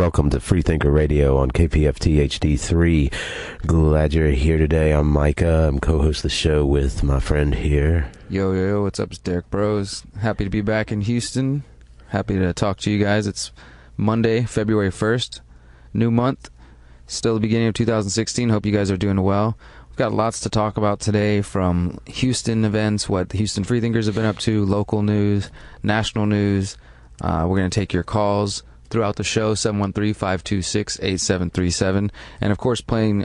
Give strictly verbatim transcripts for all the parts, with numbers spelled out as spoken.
Welcome to Freethinker Radio on K P F T H D three. Glad you're here today. I'm Micah. I'm co-host of the show with my friend here. Yo, yo, yo, what's up? It's Derek Broze. Happy to be back in Houston. Happy to talk to you guys. It's Monday, February first. New month. Still the beginning of two thousand sixteen. Hope you guys are doing well. We've got lots to talk about today, from Houston events, what the Houston Freethinkers have been up to, local news, national news. Uh, we're going to take your calls throughout the show, seven one three, five two six, eight seven three seven. And, of course, playing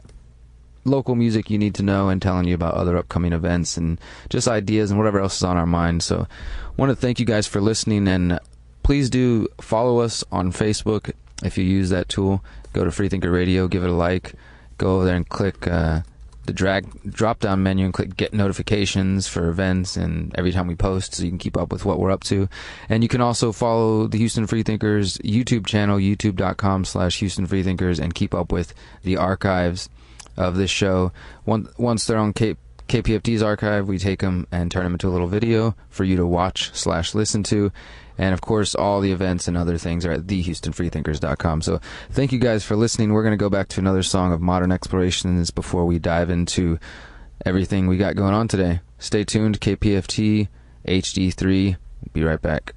local music you need to know and telling you about other upcoming events and just ideas and whatever else is on our mind. So I want to thank you guys for listening, and please do follow us on Facebook if you use that tool. Go to Freethinker Radio, give it a like. Go over there and click uh, the drag drop-down menu and click Get Notifications for events and every time we post, so you can keep up with what we're up to. And you can also follow the Houston Freethinkers YouTube channel, youtube dot com slash Houston Freethinkers, and keep up with the archives of this show. Once they're on K P F T's archive, we take them and turn them into a little video for you to watch slash listen to. And, of course, all the events and other things are at the houston freethinkers dot com. So thank you guys for listening. We're going to go back to another song of Modern Explorations before we dive into everything we got going on today. Stay tuned. K P F T H D three. Be right back.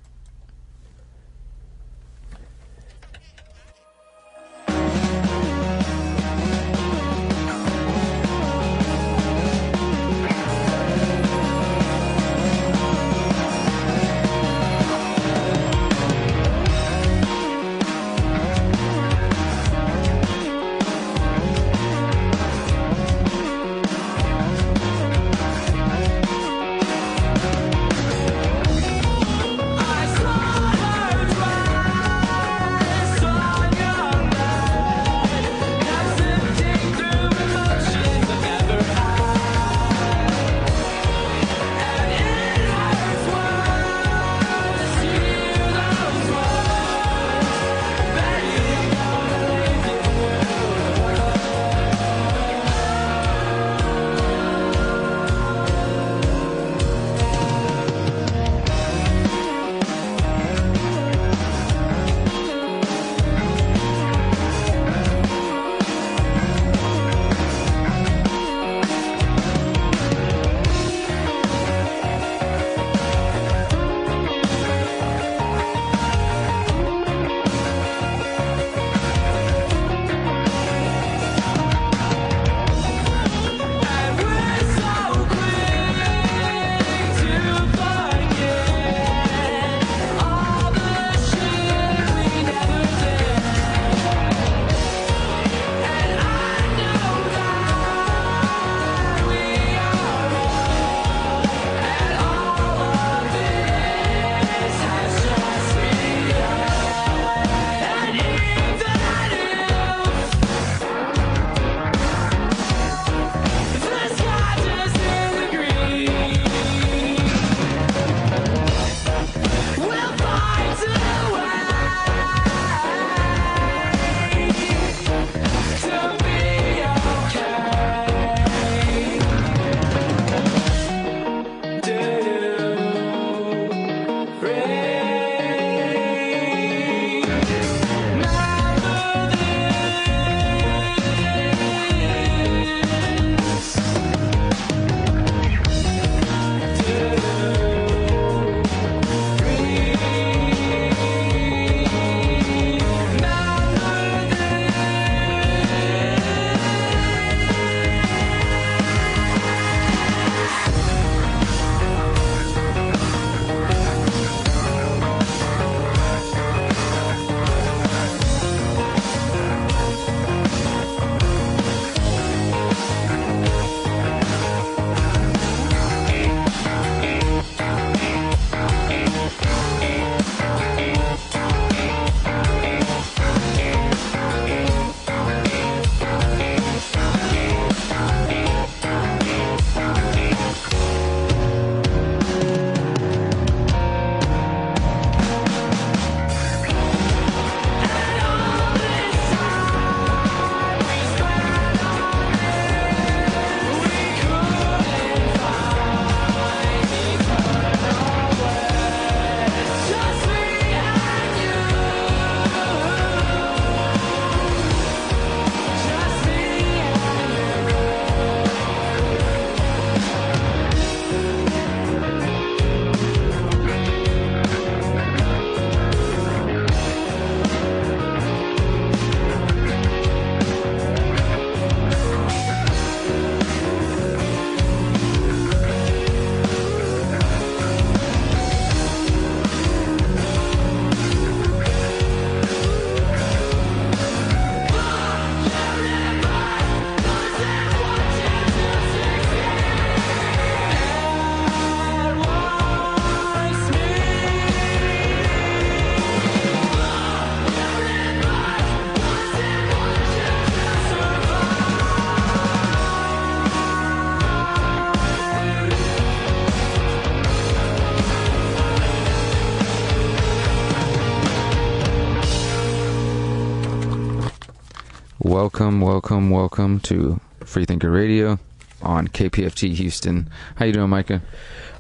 Welcome, welcome, welcome to Freethinker Radio on K P F T Houston. How you doing, Micah?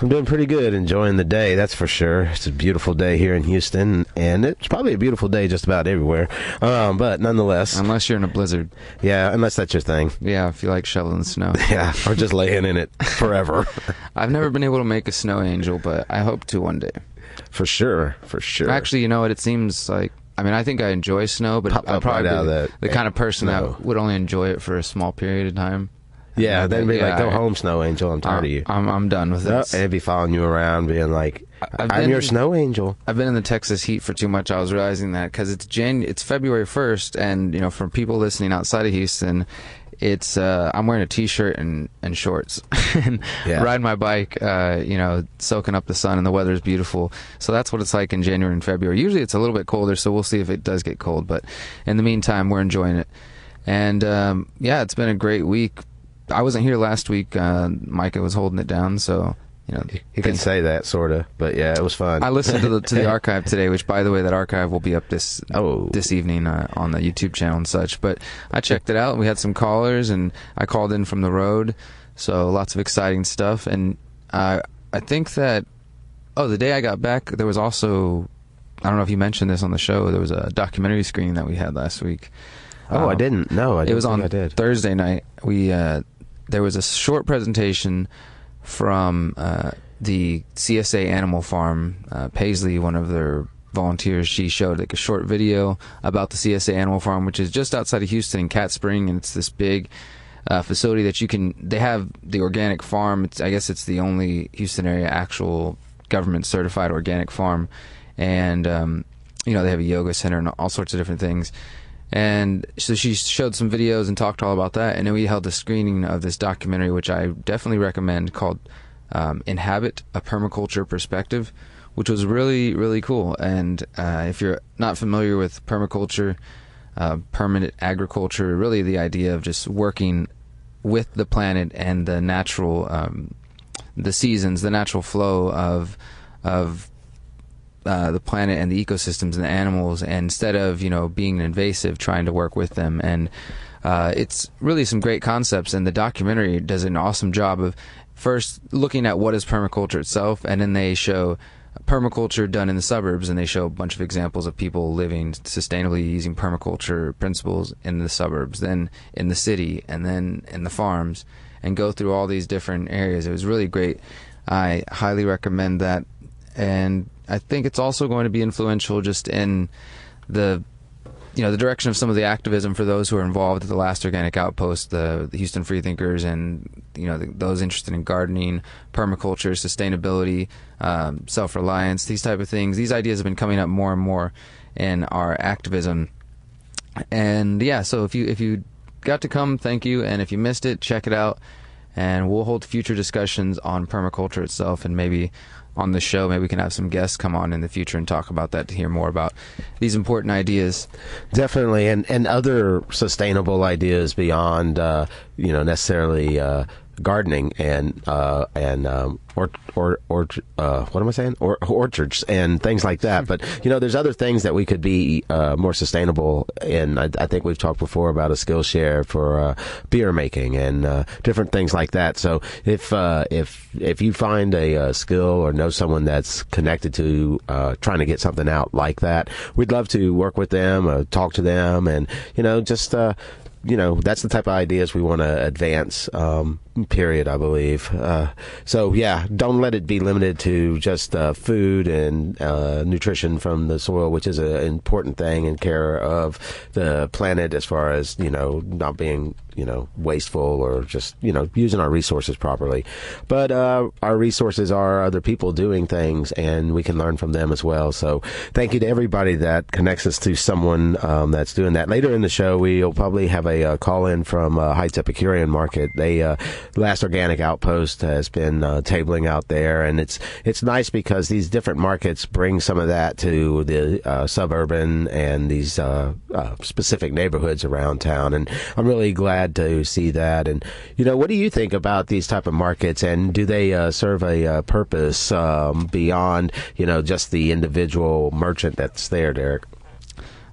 I'm doing pretty good, enjoying the day, that's for sure. It's a beautiful day here in Houston, and it's probably a beautiful day just about everywhere, um, but nonetheless. Unless you're in a blizzard. Yeah, unless that's your thing. Yeah, if you like shoveling snow. Yeah, or just laying in it forever. I've never been able to make a snow angel, but I hope to one day. For sure, for sure. Actually, you know what, it seems like, I mean, I think I enjoy snow, but I'm probably right the, the kind of person snow. that would only enjoy it for a small period of time. Yeah, they'd be yeah, like, go home, Snow Angel, I'm tired I'm, of you. I'm I'm done with this. They'd be following you around, being like, I've I'm been, your Snow Angel. I've been in the Texas heat for too much. I was realizing that, because it's, Jan- it's February first, and, you know, for people listening outside of Houston, it's, uh, I'm wearing a t-shirt and, and shorts, and yeah. riding my bike, uh, you know, soaking up the sun, and the weather's beautiful. So that's what it's like in January and February. Usually it's a little bit colder, so we'll see if it does get cold, but in the meantime, we're enjoying it. And, um, yeah, it's been a great week. I wasn't here last week. Uh, Micah was holding it down, so you know he can say that sort of. But yeah, it was fun. I listened to the to the archive today, which, by the way, that archive will be up this oh. this evening uh, on the YouTube channel and such. But I checked it out. We had some callers, and I called in from the road, so lots of exciting stuff. And I uh, I think that oh, the day I got back, there was also, I don't know if you mentioned this on the show, there was a documentary screening that we had last week. Oh, um, I didn't. No, I didn't. It was on I did. Thursday night. We. Uh, There was a short presentation from uh, the C S A Animal Farm. Uh, Paisley, one of their volunteers, she showed like a short video about the C S A Animal Farm, which is just outside of Houston in Cat Spring, and it's this big uh, facility that you can. They have the organic farm. It's, I guess it's the only Houston area actual government certified organic farm, and um, you know they have a yoga center and all sorts of different things. And so she showed some videos and talked all about that. And then we held a screening of this documentary, which I definitely recommend, called um, Inhabit a Permaculture Perspective, which was really, really cool. And uh, if you're not familiar with permaculture, uh, permanent agriculture, really the idea of just working with the planet and the natural, um, the seasons, the natural flow of of Uh, the planet and the ecosystems and the animals, and instead of, you know, being invasive, trying to work with them. And uh, it's really some great concepts, and the documentary does an awesome job of first looking at what is permaculture itself, and then they show permaculture done in the suburbs, and they show a bunch of examples of people living sustainably using permaculture principles in the suburbs, then in the city, and then in the farms, and go through all these different areas. It was really great. I highly recommend that. And I think it's also going to be influential just in the, you know, the direction of some of the activism for those who are involved at the Last Organic Outpost, the, the Houston Freethinkers, and, you know, the, those interested in gardening, permaculture, sustainability, um, self-reliance, these type of things. These ideas have been coming up more and more in our activism. And yeah, so if you if you got to come, thank you. And if you missed it, check it out. And we'll hold future discussions on permaculture itself, and maybe on the show, maybe we can have some guests come on in the future and talk about that, to hear more about these important ideas. Definitely, and, and other sustainable ideas beyond, uh, you know, necessarily uh, gardening and uh, and um, or or or uh, what am I saying? Or, orchards and things like that. But you know, there's other things that we could be uh, more sustainable in. I, I think we've talked before about a Skillshare for uh, beer making and uh, different things like that. So if uh, if if you find a, a skill or know someone that's connected to uh, trying to get something out like that, we'd love to work with them, uh, talk to them, and you know, just uh, you know, that's the type of ideas we want to advance. Um, period, I believe. Uh, so yeah, don't let it be limited to just uh, food and uh, nutrition from the soil, which is an important thing, and care of the planet as far as, you know, not being, you know, wasteful, or just, you know, using our resources properly. But uh, our resources are other people doing things, and we can learn from them as well. So thank you to everybody that connects us to someone um, that's doing that. Later in the show, we'll probably have a uh, call in from uh, Heights Epicurean Market. They uh, Last Organic Outpost has been uh, tabling out there, and it's it's nice because these different markets bring some of that to the uh, suburban and these uh, uh, specific neighborhoods around town. And I'm really glad to see that. And you know, what do you think about these type of markets, and do they uh, serve a uh, purpose um, beyond, you know, just the individual merchant that's there, Derek?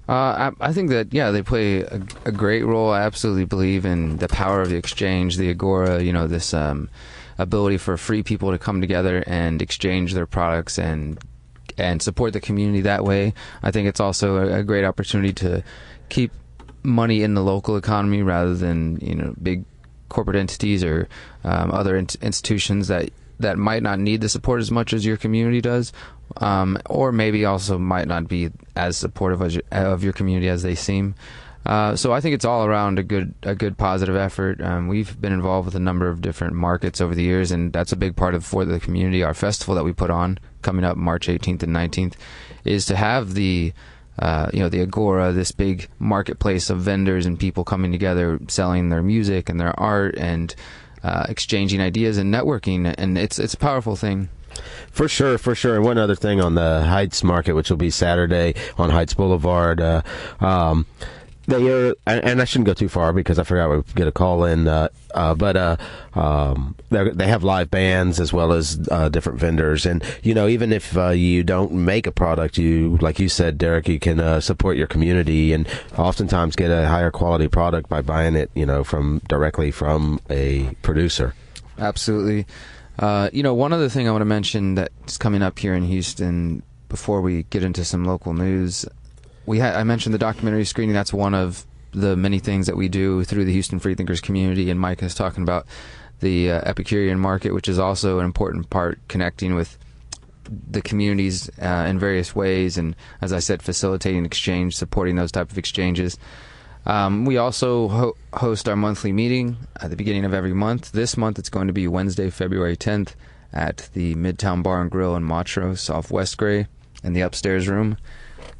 Uh, I, I think that, yeah, they play a, a great role. I absolutely believe in the power of the exchange, the agora, you know, this um, ability for free people to come together and exchange their products and and support the community that way. I think it's also a, a great opportunity to keep money in the local economy rather than, you know, big corporate entities or um, other in- institutions that, that might not need the support as much as your community does. Um, or maybe also might not be as supportive as your, of your community as they seem. Uh, so I think it's all around a good, a good positive effort. Um, we've been involved with a number of different markets over the years, and that's a big part of for the community. Our festival that we put on coming up March eighteenth and nineteenth is to have the, uh, you know, the Agora, this big marketplace of vendors and people coming together, selling their music and their art and uh, exchanging ideas and networking. And it's it's a powerful thing. For sure, for sure. And one other thing on the Heights Market, which will be Saturday on Heights Boulevard. Uh, um, they are, and I shouldn't go too far because I forgot we would get a call in. Uh, uh, but uh, um, they have live bands as well as uh, different vendors. And you know, even if uh, you don't make a product, you, like you said, Derek, you can uh, support your community and oftentimes get a higher quality product by buying it, you know, from directly from a producer. Absolutely. Uh, you know, one other thing I want to mention that's coming up here in Houston before we get into some local news, we ha- I mentioned the documentary screening. That's one of the many things that we do through the Houston Freethinkers community, and Micah is talking about the uh, Epicurean Market, which is also an important part, connecting with the communities uh, in various ways, and as I said, facilitating exchange, supporting those type of exchanges. Um, we also ho- host our monthly meeting at the beginning of every month. This month it's going to be Wednesday, February tenth at the Midtown Bar and Grill in Montrose off West Gray in the upstairs room.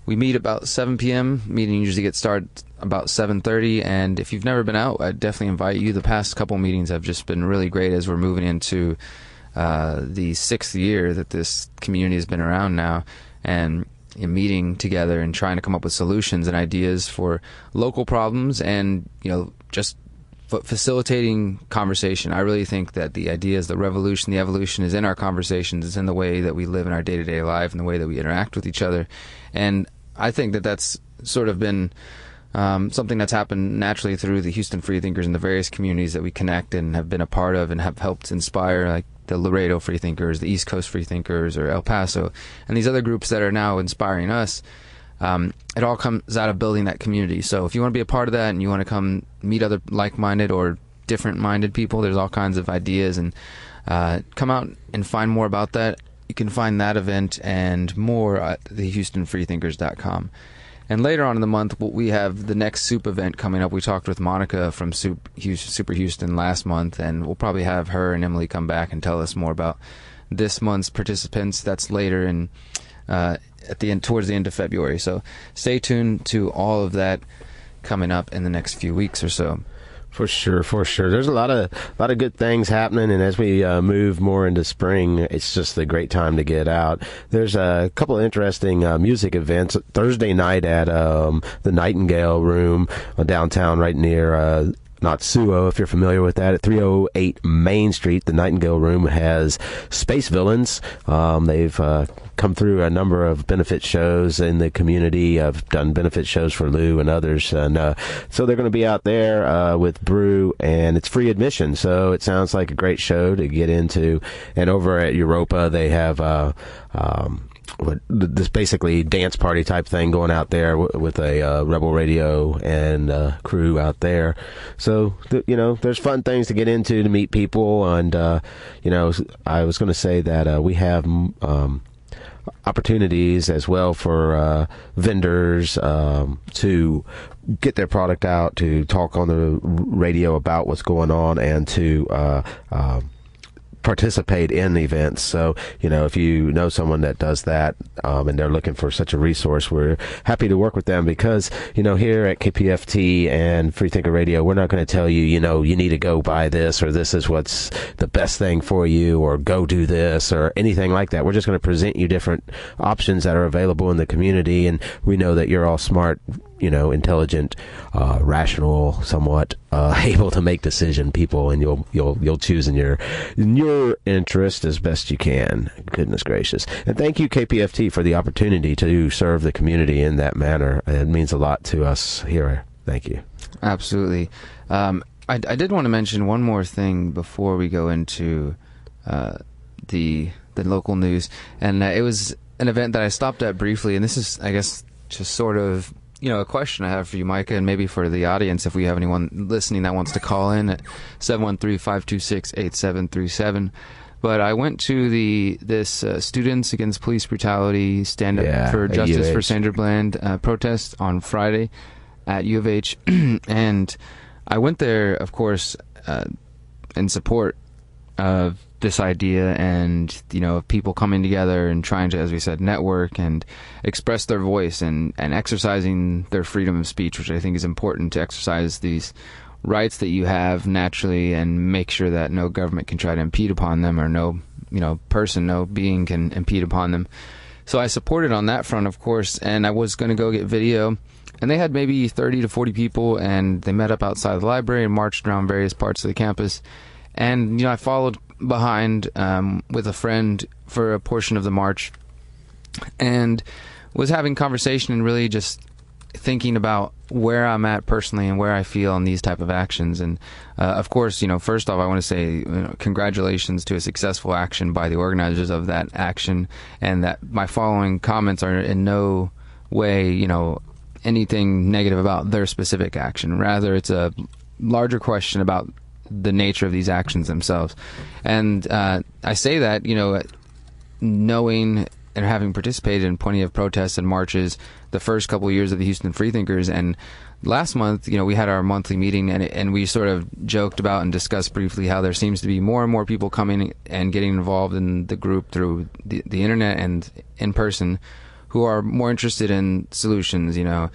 We meet about seven p.m. Meeting usually gets started about seven thirty, and if you've never been out, I definitely invite you. The past couple meetings have just been really great as we're moving into uh, the sixth year that this community has been around now, and meeting together and trying to come up with solutions and ideas for local problems and, you know, just f- facilitating conversation. I really think that the ideas, the revolution, the evolution is in our conversations. It's in the way that we live in our day-to-day life and the way that we interact with each other. And I think that that's sort of been um, something that's happened naturally through the Houston Freethinkers and the various communities that we connect and have been a part of and have helped inspire, like the Laredo Freethinkers, the East Coast Freethinkers, or El Paso, and these other groups that are now inspiring us. Um, it all comes out of building that community. So if you want to be a part of that and you want to come meet other like-minded or different-minded people, there's all kinds of ideas, and uh, come out and find more about that. You can find that event and more at the houston freethinkers dot com. And later on in the month, we have the next Soup event coming up. We talked with Monica from Soup, Super Houston last month, and we'll probably have her and Emily come back and tell us more about this month's participants. That's later in uh, at the end, towards the end of February. So stay tuned to all of that coming up in the next few weeks or so. For sure, for sure. There's a lot of a lot of good things happening, and as we uh, move more into spring, it's just a great time to get out. There's a couple of interesting uh, music events. Thursday night at um, the Nightingale Room downtown, right near uh, Natsuo, if you're familiar with that, at three oh eight Main Street. The Nightingale Room has Space Villains. Um, they've uh, come through a number of benefit shows in the community. I've done benefit shows for Lou and others, and uh, so they're going to be out there uh, with brew, and it's free admission, so it sounds like a great show to get into. And over at Europa, they have uh, um, this basically dance party type thing going out there w- with a uh, Rebel Radio and uh, crew out there. So, th- you know, there's fun things to get into, to meet people, and, uh, you know, I was going to say that uh, we have... Um, opportunities as well for uh, vendors um, to get their product out, to talk on the radio about what's going on, and to uh, uh, participate in events. So, you know, if you know someone that does that um, and they're looking for such a resource, we're happy to work with them because, you know, here at K P F T and Freethinker Radio, we're not going to tell you, you know, you need to go buy this, or this is what's the best thing for you, or go do this, or anything like that. We're just going to present you different options that are available in the community, and we know that you're all smart you know, intelligent, uh, rational, somewhat uh, able to make decision people, and you'll you'll you'll choose in your in your interest as best you can. Goodness gracious! And thank you, K P F T, for the opportunity to serve the community in that manner. It means a lot to us here. Thank you. Absolutely. Um, I, I did want to mention one more thing before we go into uh, the the local news, and uh, it was an event that I stopped at briefly, and this is, I guess, just sort of, you know, a question I have for you, Micah, and maybe for the audience, if we have anyone listening that wants to call in at seven one three, five two six, eight seven three seven. But I went to the this uh, Students Against Police Brutality Stand Up yeah, for Justice for Sandra Bland uh, protest on Friday at U of H, and I went there, of course, uh, in support of this idea, and, you know, of people coming together and trying to, as we said, network and express their voice and, and exercising their freedom of speech, which I think is important, to exercise these rights that you have naturally and make sure that no government can try to impede upon them, or no, you know, person, no being can impede upon them. So I supported on that front, of course, and I was going to go get video, and they had maybe thirty to forty people, and they met up outside the library and marched around various parts of the campus. And, you know, I followed behind um, with a friend for a portion of the march, and was having conversation and really just thinking about where I'm at personally and where I feel on these type of actions. And uh, of course, you know, first off, I want to say, you know, congratulations to a successful action by the organizers of that action, and that my following comments are in no way, you know, anything negative about their specific action. Rather, it's a larger question about the nature of these actions themselves. And uh, I say that, you know, knowing and having participated in plenty of protests and marches the first couple of years of the Houston Freethinkers, and last month, you know, we had our monthly meeting, and, and we sort of joked about and discussed briefly how there seems to be more and more people coming and getting involved in the group through the, the internet and in person, who are more interested in solutions, you know,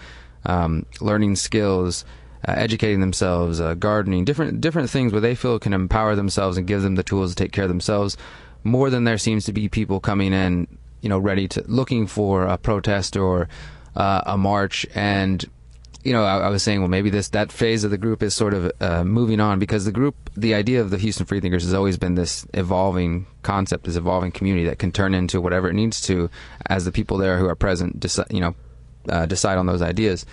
um, learning skills, Uh, educating themselves, uh, gardening, different different things where they feel can empower themselves and give them the tools to take care of themselves, more than there seems to be people coming in, you know, ready to, looking for a protest or uh, a march. And, you know, I, I was saying, well, maybe this that phase of the group is sort of uh, moving on, because the group, the idea of the Houston Freethinkers has always been this evolving concept, this evolving community that can turn into whatever it needs to as the people there who are present, deci- you know, uh, decide on those ideas.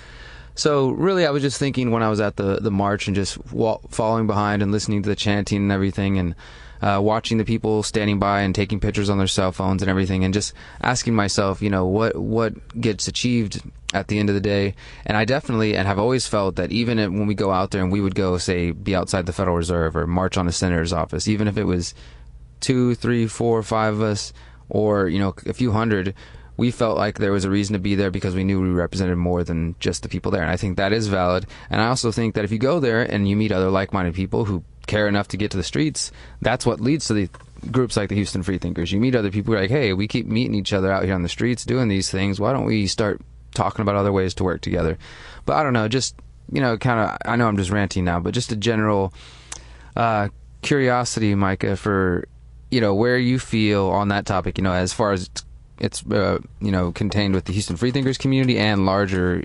So really, I was just thinking when I was at the, the march and just wa- following behind and listening to the chanting and everything, and uh, watching the people standing by and taking pictures on their cell phones and everything, and just asking myself, you know, what what gets achieved at the end of the day. And I definitely, and have always felt that even if, when we go out there and we would go, say, be outside the Federal Reserve or march on a senator's office, even if it was two, three, four, five of us, or, you know, a few hundred, we felt like there was a reason to be there because we knew we represented more than just the people there. And I think that is valid. And I also think that if you go there and you meet other like-minded people who care enough to get to the streets, that's what leads to the groups like the Houston Freethinkers. You meet other people who are like, hey, we keep meeting each other out here on the streets doing these things. Why don't we start talking about other ways to work together? But I don't know, just, you know, kind of, I know I'm just ranting now, but just a general uh, curiosity, Micah, for, you know, where you feel on that topic, you know, as far as it's uh, you know, contained with the Houston Freethinkers community and larger,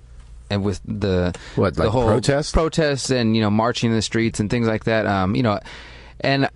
and with the what like the whole protests, protests, and, you know, marching in the streets and things like that. Um, you know, and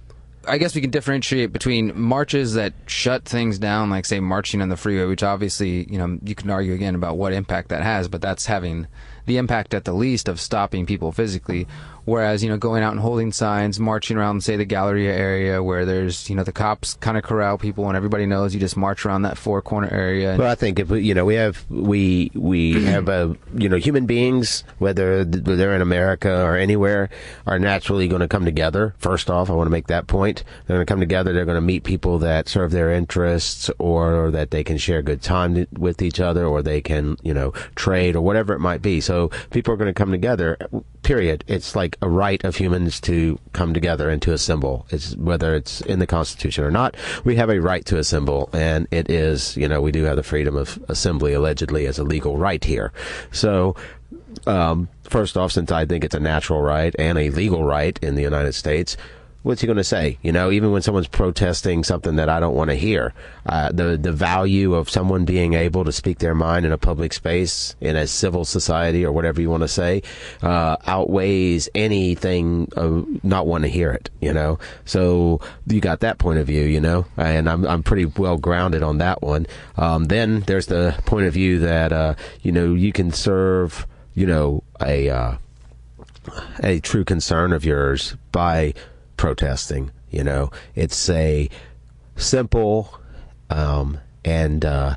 I guess we can differentiate between marches that shut things down, like, say, marching on the freeway, which obviously, you know, you can argue again about what impact that has, but that's having the impact at the least of stopping people physically. Whereas, you know, going out and holding signs, marching around, say, the Galleria area where there's, you know, the cops kind of corral people and everybody knows you just march around that four corner area. And well, I think if we, you know, we have, we, we have a, you know, human beings, whether they're in America or anywhere, are naturally going to come together. First off, I want to make that point. They're going to come together. They're going to meet people that serve their interests, or that they can share good time with each other, or they can, you know, trade, or whatever it might be. So people are going to come together. Period. It's like a right of humans to come together and to assemble. It's whether it's in the Constitution or not, we have a right to assemble, and it is, you know, we do have the freedom of assembly allegedly as a legal right here. So, um, first off, since I think it's a natural right and a legal right in the United States, what's he going to say? You know, even when someone's protesting something that I don't want to hear, uh, the the value of someone being able to speak their mind in a public space, in a civil society, or whatever you want to say, uh, outweighs anything uh, not want to hear it. You know, so you got that point of view. You know, and I'm I'm pretty well grounded on that one. Um, then there's the point of view that uh, you know you can serve you know a uh, a true concern of yours by protesting. You know, it's a simple um, and uh,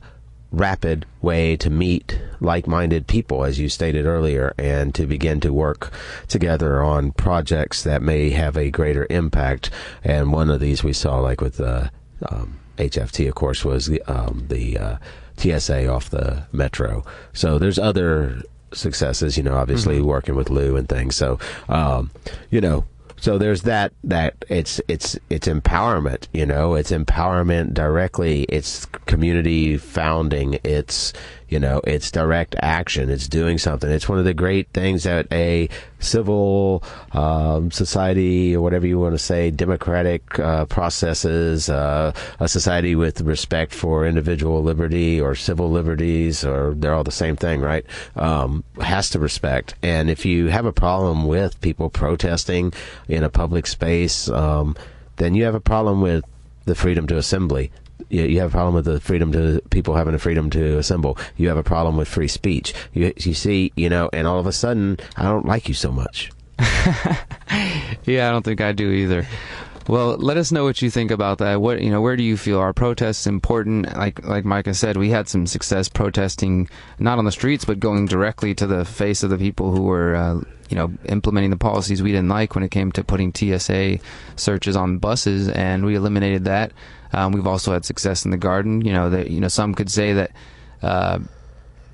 rapid way to meet like-minded people, as you stated earlier, and to begin to work together on projects that may have a greater impact. And one of these we saw, like with the um, H F T, of course, was the um, the uh, T S A off the metro. So there's other successes, you know, obviously mm-hmm. working with Lou and things. So, um, you know, so there's that, that it's, it's, it's empowerment, you know, it's empowerment directly. It's community founding. It's, you know, it's direct action. It's doing something. It's one of the great things that a civil, um, society, or whatever you want to say, democratic, uh, processes, uh, a society with respect for individual liberty or civil liberties, or they're all the same thing, right? Um, has to respect. And if you have a problem with people protesting in a public space, um, then you have a problem with the freedom to assembly. You, you have a problem with the freedom to people having the freedom to assemble. You have a problem with free speech. You, you see, you know, and all of a sudden, I don't like you so much. Yeah, I don't think I do either. Well, let us know what you think about that. What you know, where do you feel our protests important? Like like Micah said, we had some success protesting, not on the streets, but going directly to the face of the people who were, uh, you know, implementing the policies we didn't like when it came to putting T S A searches on buses, and we eliminated that. Um, we've also had success in the garden. You know, that you know, some could say that uh,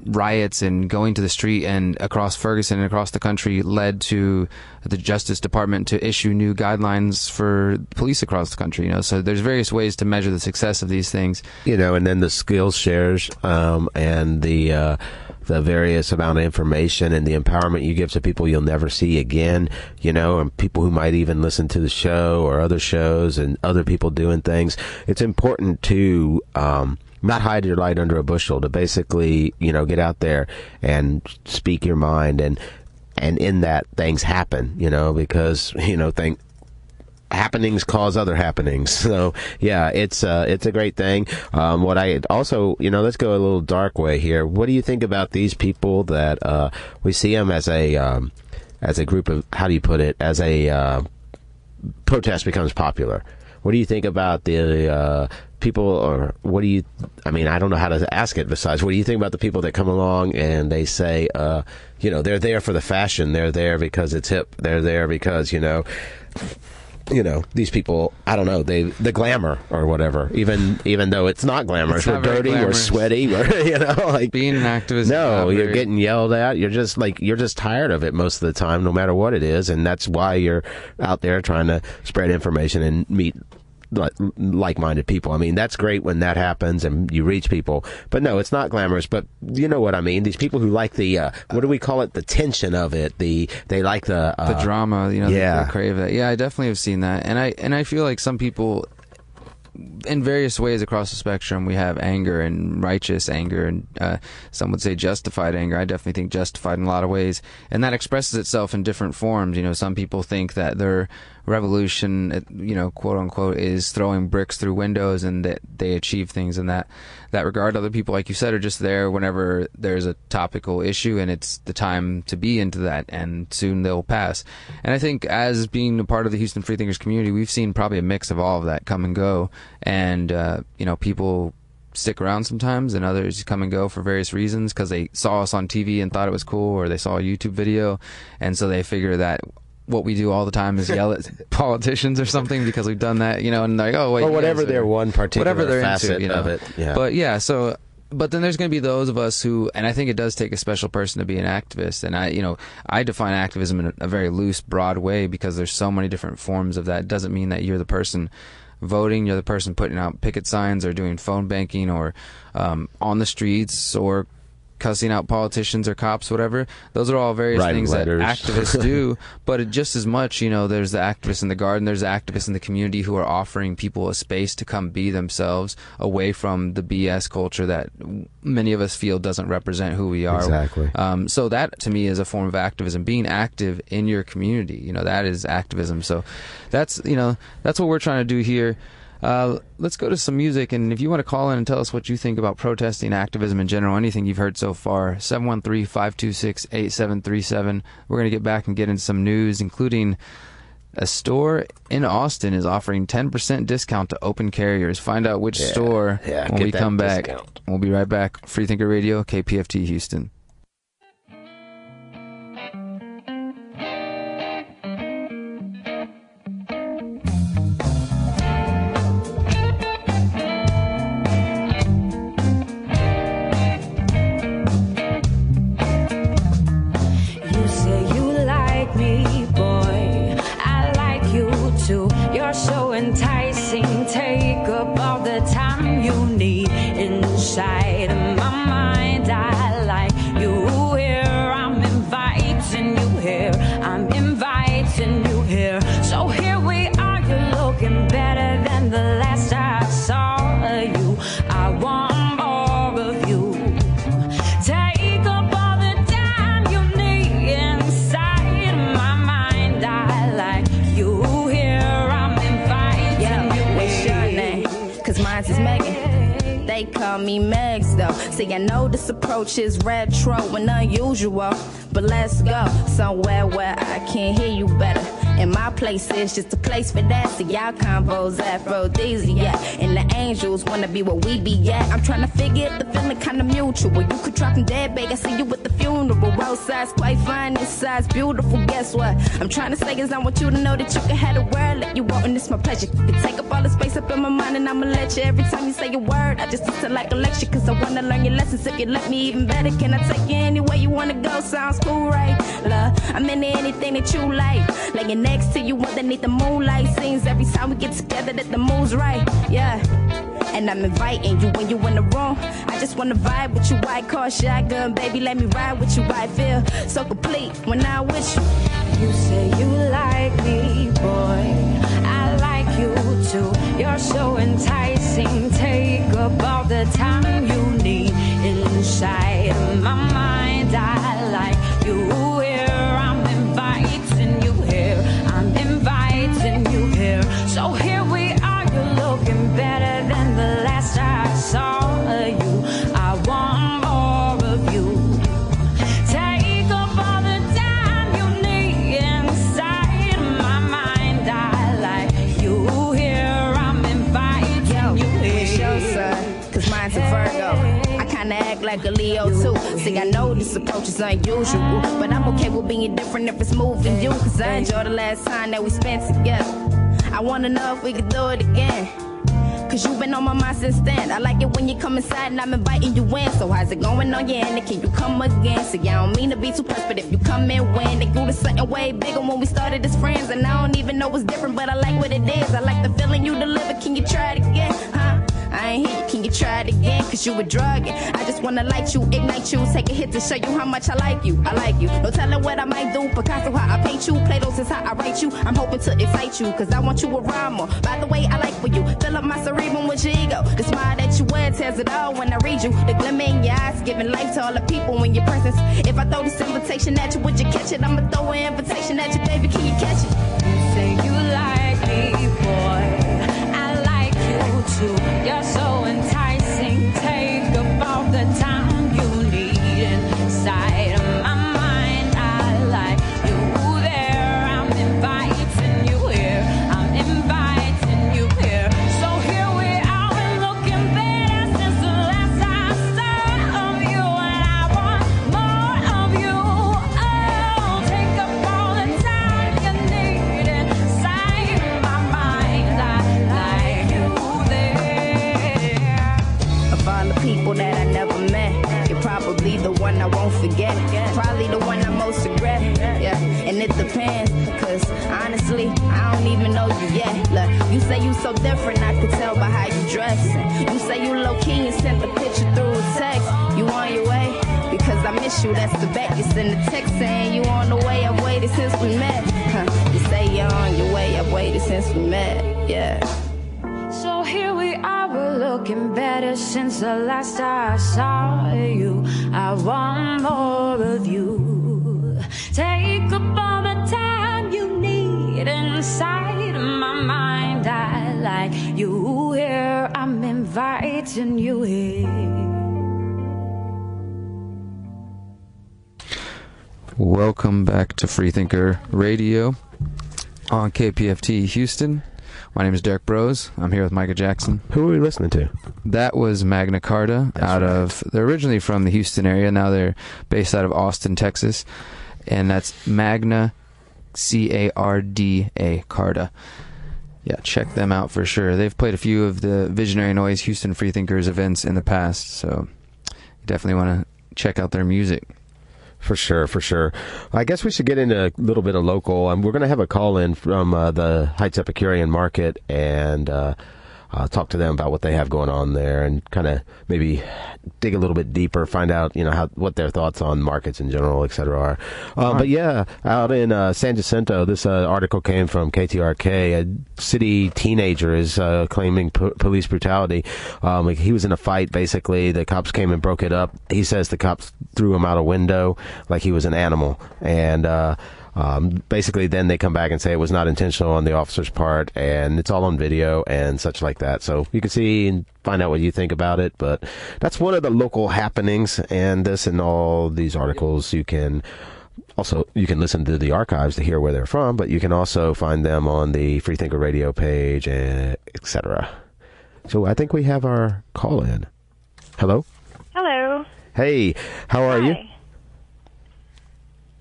riots and going to the street and across Ferguson and across the country led to the Justice Department to issue new guidelines for police across the country, you know, so there's various ways to measure the success of these things, you know, and then the skills shares, um, and the, uh, the various amount of information and the empowerment you give to people you'll never see again, you know, and people who might even listen to the show or other shows and other people doing things. It's important to, um, not hide your light under a bushel, to basically, you know, get out there and speak your mind, and and in that things happen, you know, because, you know, things happenings cause other happenings. So yeah, it's uh it's a great thing. Um what I also, you know, let's go a little dark way here. What do you think about these people that uh we see them as a um as a group of, how do you put it, as a uh protest becomes popular? What do you think about the uh people, or what do you, I mean, I don't know how to ask it besides, what do you think about the people that come along and they say, uh, you know, they're there for the fashion, they're there because it's hip, they're there because, you know, you know, these people, I don't know, they, the glamour or whatever, even, even though it's not glamorous, it's not we're dirty, glamorous. We're sweaty, we're, you know, like being an activist. No, you're very... getting yelled at. You're just like, you're just tired of it most of the time, no matter what it is. And that's why you're out there trying to spread information and meet like-minded people. I mean, that's great when that happens and you reach people, but no, it's not glamorous, but you know what I mean, these people who like the uh, what do we call it, the tension of it, the they like the uh, the drama, you know, yeah, they, they crave that. Yeah, I definitely have seen that, and I and I feel like some people in various ways across the spectrum, we have anger and righteous anger, and uh, some would say justified anger. I definitely think justified in a lot of ways, and that expresses itself in different forms. You know, some people think that their revolution, you know, quote unquote, is throwing bricks through windows, and that they achieve things in that that regard. Other people, like you said, are just there whenever there's a topical issue, and it's the time to be into that, and soon they'll pass. And I think as being a part of the Houston Freethinkers community, we've seen probably a mix of all of that come and go. And, uh, you know, people stick around sometimes, and others come and go for various reasons, because they saw us on T V and thought it was cool, or they saw a YouTube video, and so they figure that what we do all the time is yell at politicians or something because we've done that, you know, and like, oh, wait. Or whatever their one particular facet of it. Yeah. But yeah, so... But then there's going to be those of us who, and I think it does take a special person to be an activist. And I, you know, I define activism in a very loose, broad way, because there's so many different forms of that. It doesn't mean that you're the person voting, you're the person putting out picket signs or doing phone banking or um, on the streets or cussing out politicians or cops, whatever. Those are all various Writing things letters. that activists do. But it just as much, you know, there's the activists in the garden, there's the activists in the community who are offering people a space to come be themselves away from the B S culture that many of us feel doesn't represent who we are. Exactly. Um, so that, to me, is a form of activism. Being active in your community, you know, that is activism. So that's, you know, that's what we're trying to do here. Uh, let's go to some music, and if you want to call in and tell us what you think about protesting, activism in general, anything you've heard so far, seven one three, five two six, eight seven three seven. We're going to get back and get in some news, including a store in Austin is offering ten percent discount to open carriers. Find out which yeah, store yeah, when we come back. Discount. We'll be right back. Freethinker Radio, K P F T Houston. Me Megs though. See, I know this approach is retro and unusual, but let's go somewhere where I can hear you better. And my place is just a place for that. So y'all convos aphrodisiac, and the angels wanna be where we be at. I'm trying to figure the feeling kinda mutual. You could drop them dead, babe. I see you at the funeral. Outside's quite fine, inside's beautiful. Guess what? I'm trying to say is I want you to know that you can have the world that you want, and it's my pleasure. You take up all the space up in my mind, and I'ma let you. Every time you say a word, I just listen like a lecture, cause I wanna learn your lessons. If you let me even better, can I take you anywhere you wanna go? Sounds cool, right? Love, I'm into anything that you like. Laying next to you underneath the moonlight scenes. Every time we get together that the mood's right, yeah. And I'm inviting you when you in the room. I just wanna vibe with you, white car shotgun. Baby, let me ride with you, I feel so complete when I'm with you. You say you like me, boy, I like you too. You're so enticing, take up all the time you need. Inside of my mind, I like you here. I'm inviting you here, I'm inviting you here. So here we are, you're looking better than the last I saw you. I want more of you. Take up all the time you need. Inside my mind, I like you here. I'm inviting Yo, you here. Show, cause mine's a Virgo. Act like a Leo too. See, I know this approach is unusual, but I'm okay with being different if it's moving you. Cause I enjoyed the last time that we spent together. I wanna know if we could do it again, cause you've been on my mind since then. I like it when you come inside and I'm inviting you in. So how's it going on your end? Can you come again? See, I don't mean to be too pressed, but if you come in when it grew to something way bigger when we started as friends. And I don't even know what's different, but I like what it is. I like the feeling you deliver. Can you try it again? Huh? I ain't here, can you try it again? Cause you a drug. I just wanna light you, ignite you, take a hit to show you how much I like you. I like you. No telling what I might do. Picasso, how I paint you. Plato's is how I write you. I'm hoping to excite you, cause I want you a rhymer. By the way, I like for you. Fill up my cerebrum with your ego. The smile that you wear tells it all when I read you. The glimmer in your eyes, giving life to all the people in your presence. If I throw this invitation at you, would you catch it? I'ma throw an invitation at you, baby. Can you catch it? You say you like me, boy. You're so enticing, take up all the time you need inside of my mind. I like you there, I'm inviting you here, I'm inviting you here. So here we are, we're looking better since the last I saw of you, and I want more of you. Oh, take up all the time you need inside of my mind. I like you. Of all the people that I never met, you're probably the one I won't forget. Probably the one I most regret. Yeah, and it depends, cause honestly, I don't even know you yet. Look, you say you so different, I could tell by how you dress. You say you low key and sent the picture through a text. You on your way? because I miss you, that's the back. You send a text saying you on the way, I've waited since we met. Huh. You say you're on your way, I've waited since we met, yeah. So here we are, we're looking better since the last I saw you. I want more of you. Take up all the time you need inside of my mind. I like you here, I'm inviting you here. Welcome back to Freethinker Radio on K P F T Houston. My name is Derek Broze. I'm here with Micah Jackson. Who are we listening to? That was Magna Carta. That's out right. of, they're originally from the Houston area. Now they're based out of Austin, Texas. And that's Magna, C A R D A, Carta. Yeah, check them out for sure. They've played a few of the Visionary Noise Houston Freethinkers events in the past. So you definitely want to check out their music. For sure, for sure. I guess we should get into a little bit of local. Um, we're going to have a call in from uh, the Heights Epicurean Market, and uh, I'll talk to them about what they have going on there, and kind of maybe dig a little bit deeper, find out you know how what their thoughts on markets in general, et cetera, are. Uh, right. But yeah, out in uh, San Jacinto, this uh, article came from K T R K. A city teenager is uh, claiming po- police brutality. Um, like he was in a fight, basically. The cops came and broke it up. He says the cops threw him out a window like he was an animal, and uh, um, basically then they come back and say it was not intentional on the officer's part, and it's all on video and such like that. So you can see and find out what you think about it, but that's one of the local happenings, and this and all these articles you can... Also, you can listen to the archives to hear where they're from, but you can also find them on the Freethinker Radio page, et cetera. So I think we have our call-in. Hello? Hello. Hey, how are Hi.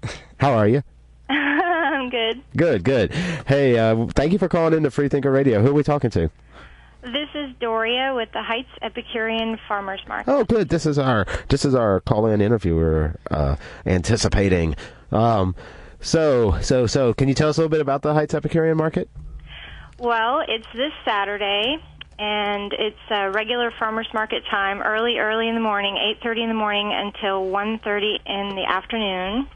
you? How are you? I'm good. Good, good. Hey, uh, thank you for calling in to Freethinker Radio. Who are we talking to? This is Doria with the Heights Epicurean Farmers Market. Oh, good. This is our this is our call-in interview we're uh, anticipating. Um, so, so, so, can you tell us a little bit about the Heights Epicurean Market? Well, it's this Saturday, and it's a regular farmers market time, early, early in the morning, eight thirty in the morning until one thirty in the afternoon.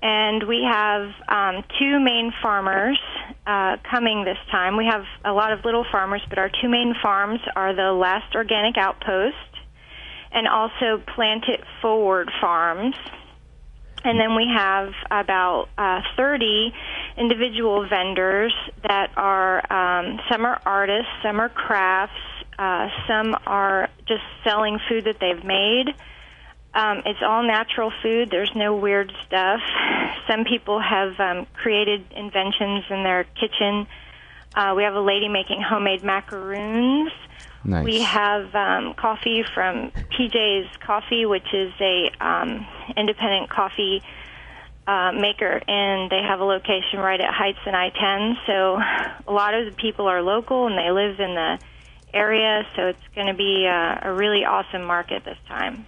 And we have um, two main farmers uh, coming this time. We have a lot of little farmers, but our two main farms are the Last Organic Outpost and also Plant It Forward Farms. And then we have about uh, thirty individual vendors that are, um, some are artists, some are crafts, uh, some are just selling food that they've made. Um, it's all natural food. There's no weird stuff. Some people have um, created inventions in their kitchen. Uh, we have a lady making homemade macaroons. Nice. We have um, coffee from P J's Coffee, which is a um, independent coffee uh, maker, and they have a location right at Heights and I ten. So a lot of the people are local, and they live in the area, so it's going to be a, a really awesome market this time.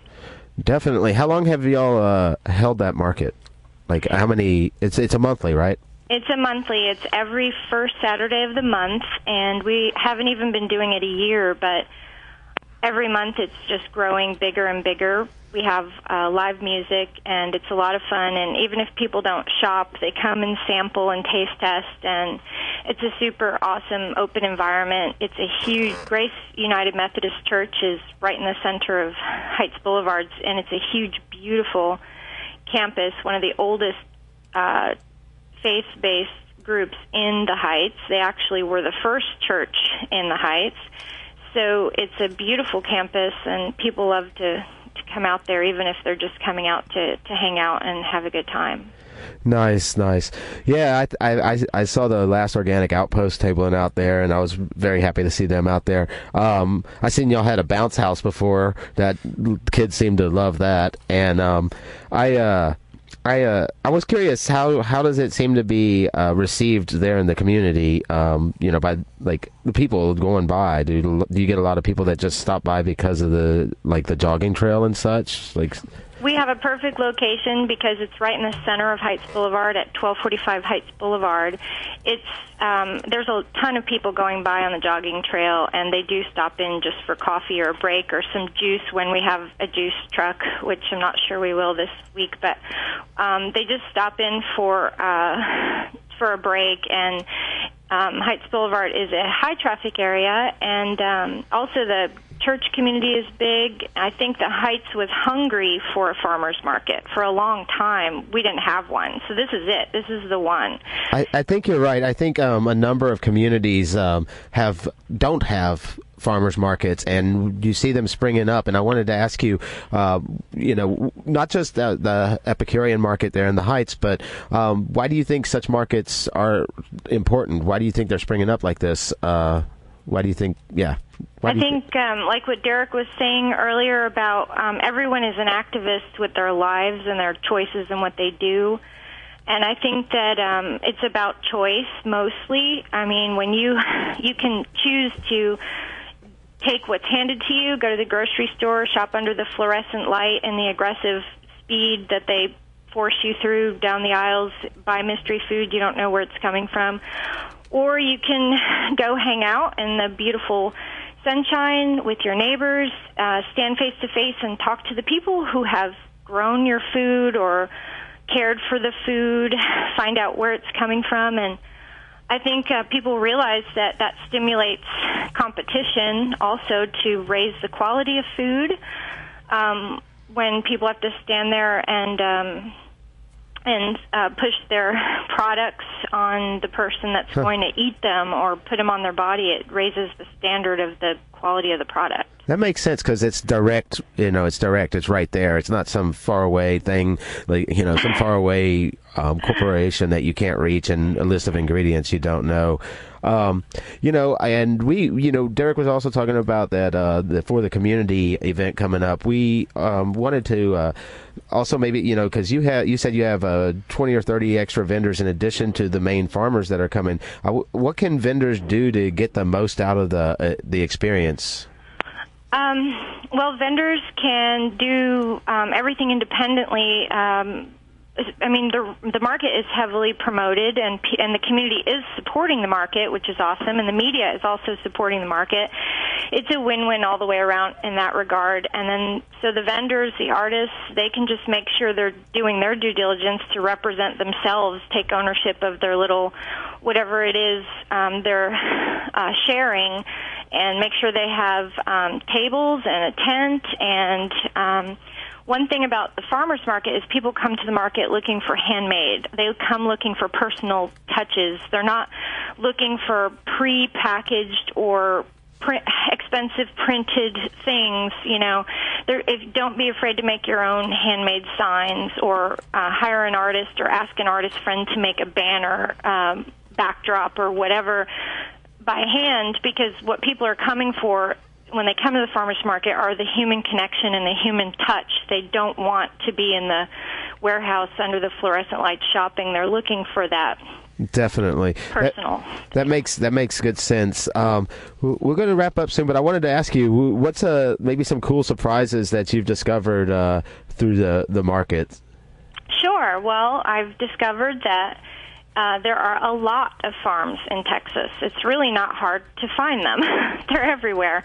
Definitely. How long have y'all uh, held that market? Like, how many? It's it's a monthly, right? It's a monthly. It's every first Saturday of the month, and we haven't even been doing it a year, but every month it's just growing bigger and bigger. We have uh, live music, and it's a lot of fun, and even if people don't shop, they come and sample and taste test, and it's a super awesome open environment. It's a huge, Grace United Methodist Church is right in the center of Heights Boulevard, and it's a huge, beautiful campus, one of the oldest uh, faith-based groups in the Heights. They actually were the first church in the Heights, so it's a beautiful campus, and people love to... come out there, even if they're just coming out to, to hang out and have a good time. Nice, nice. Yeah, I, I, I saw the Last Organic Outpost tabling out there, and I was very happy to see them out there. Um, I seen y'all had a bounce house before. That kids seemed to love that, and um, I uh, I uh, I was curious how how does it seem to be uh, received there in the community? Um, you know, by like the people going by. Do you, do you get a lot of people that just stop by because of the like the jogging trail and such? Like, We have a perfect location because it's right in the center of Heights Boulevard at twelve forty-five Heights Boulevard. It's um, there's a ton of people going by on the jogging trail, and they do stop in just for coffee or a break or some juice when we have a juice truck, which I'm not sure we will this week. But um, they just stop in for uh, for a break, and um, Heights Boulevard is a high-traffic area, and um, also the church community is big. I think the Heights was hungry for a farmer's market for a long time. We didn't have one, so this is it. This is the one. I, I think you're right. I think um, a number of communities um, have don't have farmers markets, and you see them springing up. And I wanted to ask you, uh, you know, not just the, the Epicurean market there in the Heights, but um, why do you think such markets are important? Why do you think they're springing up like this? Uh, why do you think, yeah. I think, um, like what Derek was saying earlier about um, everyone is an activist with their lives and their choices and what they do. And I think that um, it's about choice mostly. I mean, when you you can choose to take what's handed to you, go to the grocery store, shop under the fluorescent light and the aggressive speed that they force you through down the aisles, buy mystery food, you don't know where it's coming from. Or you can go hang out in the beautiful sunshine with your neighbors, uh, stand face to face and talk to the people who have grown your food or cared for the food, find out where it's coming from. And I think uh, people realize that that stimulates competition also to raise the quality of food um, when people have to stand there and um, and uh, push their products on the person that's huh. going to eat them or put them on their body. It raises the standard of the quality of the product. That makes sense because it's direct, you know, it's direct, it's right there. It's not some faraway thing, like, you know, some faraway um, corporation that you can't reach and a list of ingredients you don't know. Um, you know, and we, you know, Derek was also talking about that uh, the For the Community event coming up. We um, wanted to uh, also maybe, you know, because you have you said you have uh, twenty or thirty extra vendors in addition to the main farmers that are coming. Uh, what can vendors do to get the most out of the uh, the experience? Um, well, vendors can do um, everything independently. Um, I mean, the the market is heavily promoted, and and the community is supporting the market, which is awesome, and the media is also supporting the market. It's a win-win all the way around in that regard. And then, so the vendors, the artists, they can just make sure they're doing their due diligence to represent themselves, take ownership of their little, whatever it is um, they're uh, sharing, and make sure they have um, tables and a tent. And um, one thing about the farmers market is people come to the market looking for handmade. They come looking for personal touches. They're not looking for pre-packaged or print, expensive printed things. You know, there, if, don't be afraid to make your own handmade signs, or uh, hire an artist, or ask an artist friend to make a banner, um, backdrop, or whatever, by hand, because what people are coming for when they come to the farmers market are the human connection and the human touch. They don't want to be in the warehouse under the fluorescent lights shopping. They're looking for that. Definitely. Personal. That, that makes that makes good sense. Um, we're going to wrap up soon, but I wanted to ask you, what's uh, maybe some cool surprises that you've discovered uh, through the, the market? Sure. Well, I've discovered that Uh, there are a lot of farms in Texas. It's really not hard to find them. They're everywhere.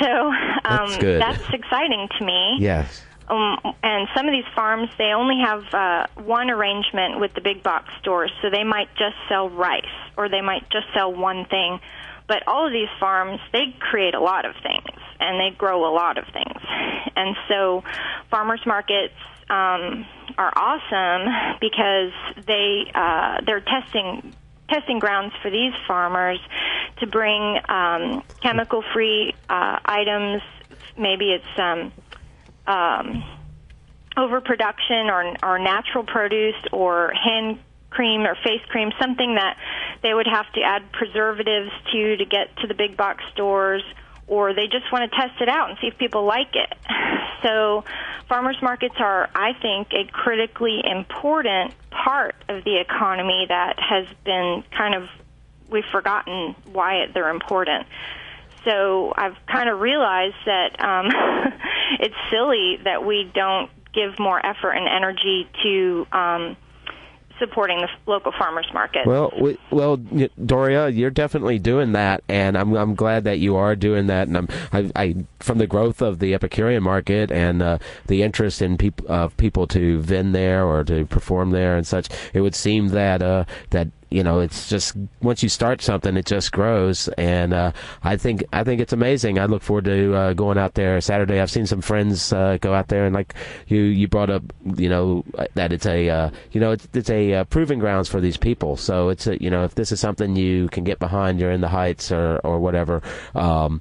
So um, that's, good. that's exciting to me. Yes. Um, and some of these farms, they only have uh, one arrangement with the big box stores, so they might just sell rice or they might just sell one thing. But all of these farms, they create a lot of things, and they grow a lot of things. And so farmers markets um, are awesome because they, uh, they're testing testing grounds for these farmers to bring um, chemical-free uh, items. Maybe it's um, um, overproduction or, or natural produce or hand cream or face cream, something that they would have to add preservatives to to get to the big box stores, or they just want to test it out and see if people like it. So farmers markets are, I think, a critically important part of the economy that has been kind of, we've forgotten why they're important. So I've kind of realized that um, it's silly that we don't give more effort and energy to um, supporting the local farmers market. Well, we, well, Doria, you're definitely doing that, and I'm I'm glad that you are doing that. And I'm I, I from the growth of the Epicurean market and uh, the interest in people of uh, people to vend there or to perform there and such, it would seem that uh, that. You know, it's just once you start something, it just grows, and uh, I think I think it's amazing. I look forward to uh, going out there Saturday. I've seen some friends uh, go out there, and like you, you brought up, you know, that it's a uh, you know it's it's a uh, proving grounds for these people. So it's a, you know, if this is something you can get behind, you're in the Heights or or whatever. Um,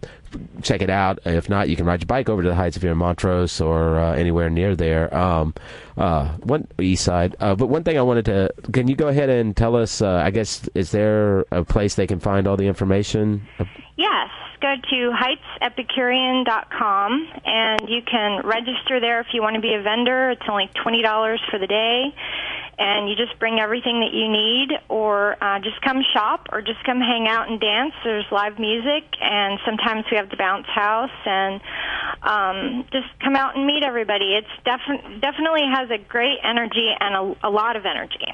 check it out. If not, you can ride your bike over to the Heights if you're in Montrose or uh, anywhere near there. Um, uh, one east side. Uh, but one thing I wanted to, can you go ahead and tell us, uh, I guess, is there a place they can find all the information? Yes. Go to heights epicurean dot com, and you can register there if you want to be a vendor. It's only twenty dollars for the day, and you just bring everything that you need, or uh, just come shop, or just come hang out and dance. There's live music, and sometimes we have the bounce house, and um, just come out and meet everybody. It's def- definitely has a great energy and a, a lot of energy.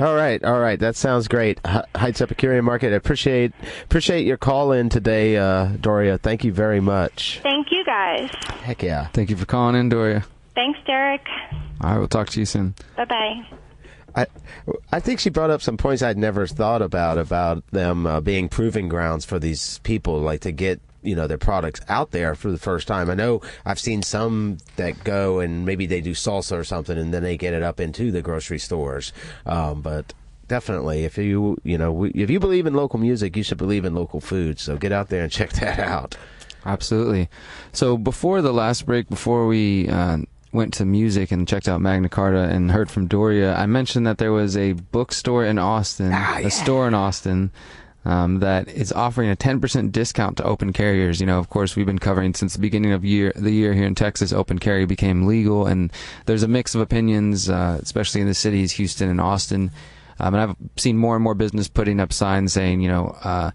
All right, all right. That sounds great. H- Heights Epicurean Market, I appreciate, appreciate your call in today, uh, Doria. Thank you very much. Thank you, guys. Heck yeah. Thank you for calling in, Doria. Thanks, Derek. All right, we'll talk to you soon. Bye-bye. I, I think she brought up some points I'd never thought about, about them uh, being proving grounds for these people, like to get, you know, their products out there for the first time. I know I've seen some that go and maybe they do salsa or something, and then they get it up into the grocery stores. Um, but definitely, if you, you know, if you believe in local music, you should believe in local food. So get out there and check that out. Absolutely. So before the last break, before we... Uh, went to music and checked out Magna Carta and heard from Doria, I mentioned that there was a bookstore in Austin, ah, yeah. a store in Austin, um, that is offering a ten percent discount to open carriers. You know, of course, we've been covering since the beginning of year the year here in Texas, open carry became legal, and there's a mix of opinions, uh, especially in the cities, Houston and Austin. Um, and I've seen more and more business putting up signs saying, you know, uh,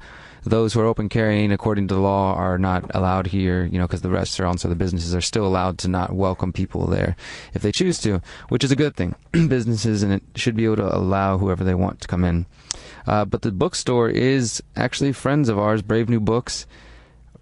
those who are open carrying according to the law are not allowed here, you know, because the restaurants or the businesses are still allowed to not welcome people there if they choose to, which is a good thing. Businesses and it should be able to allow whoever they want to come in. Uh, but the bookstore is actually friends of ours, Brave New Books,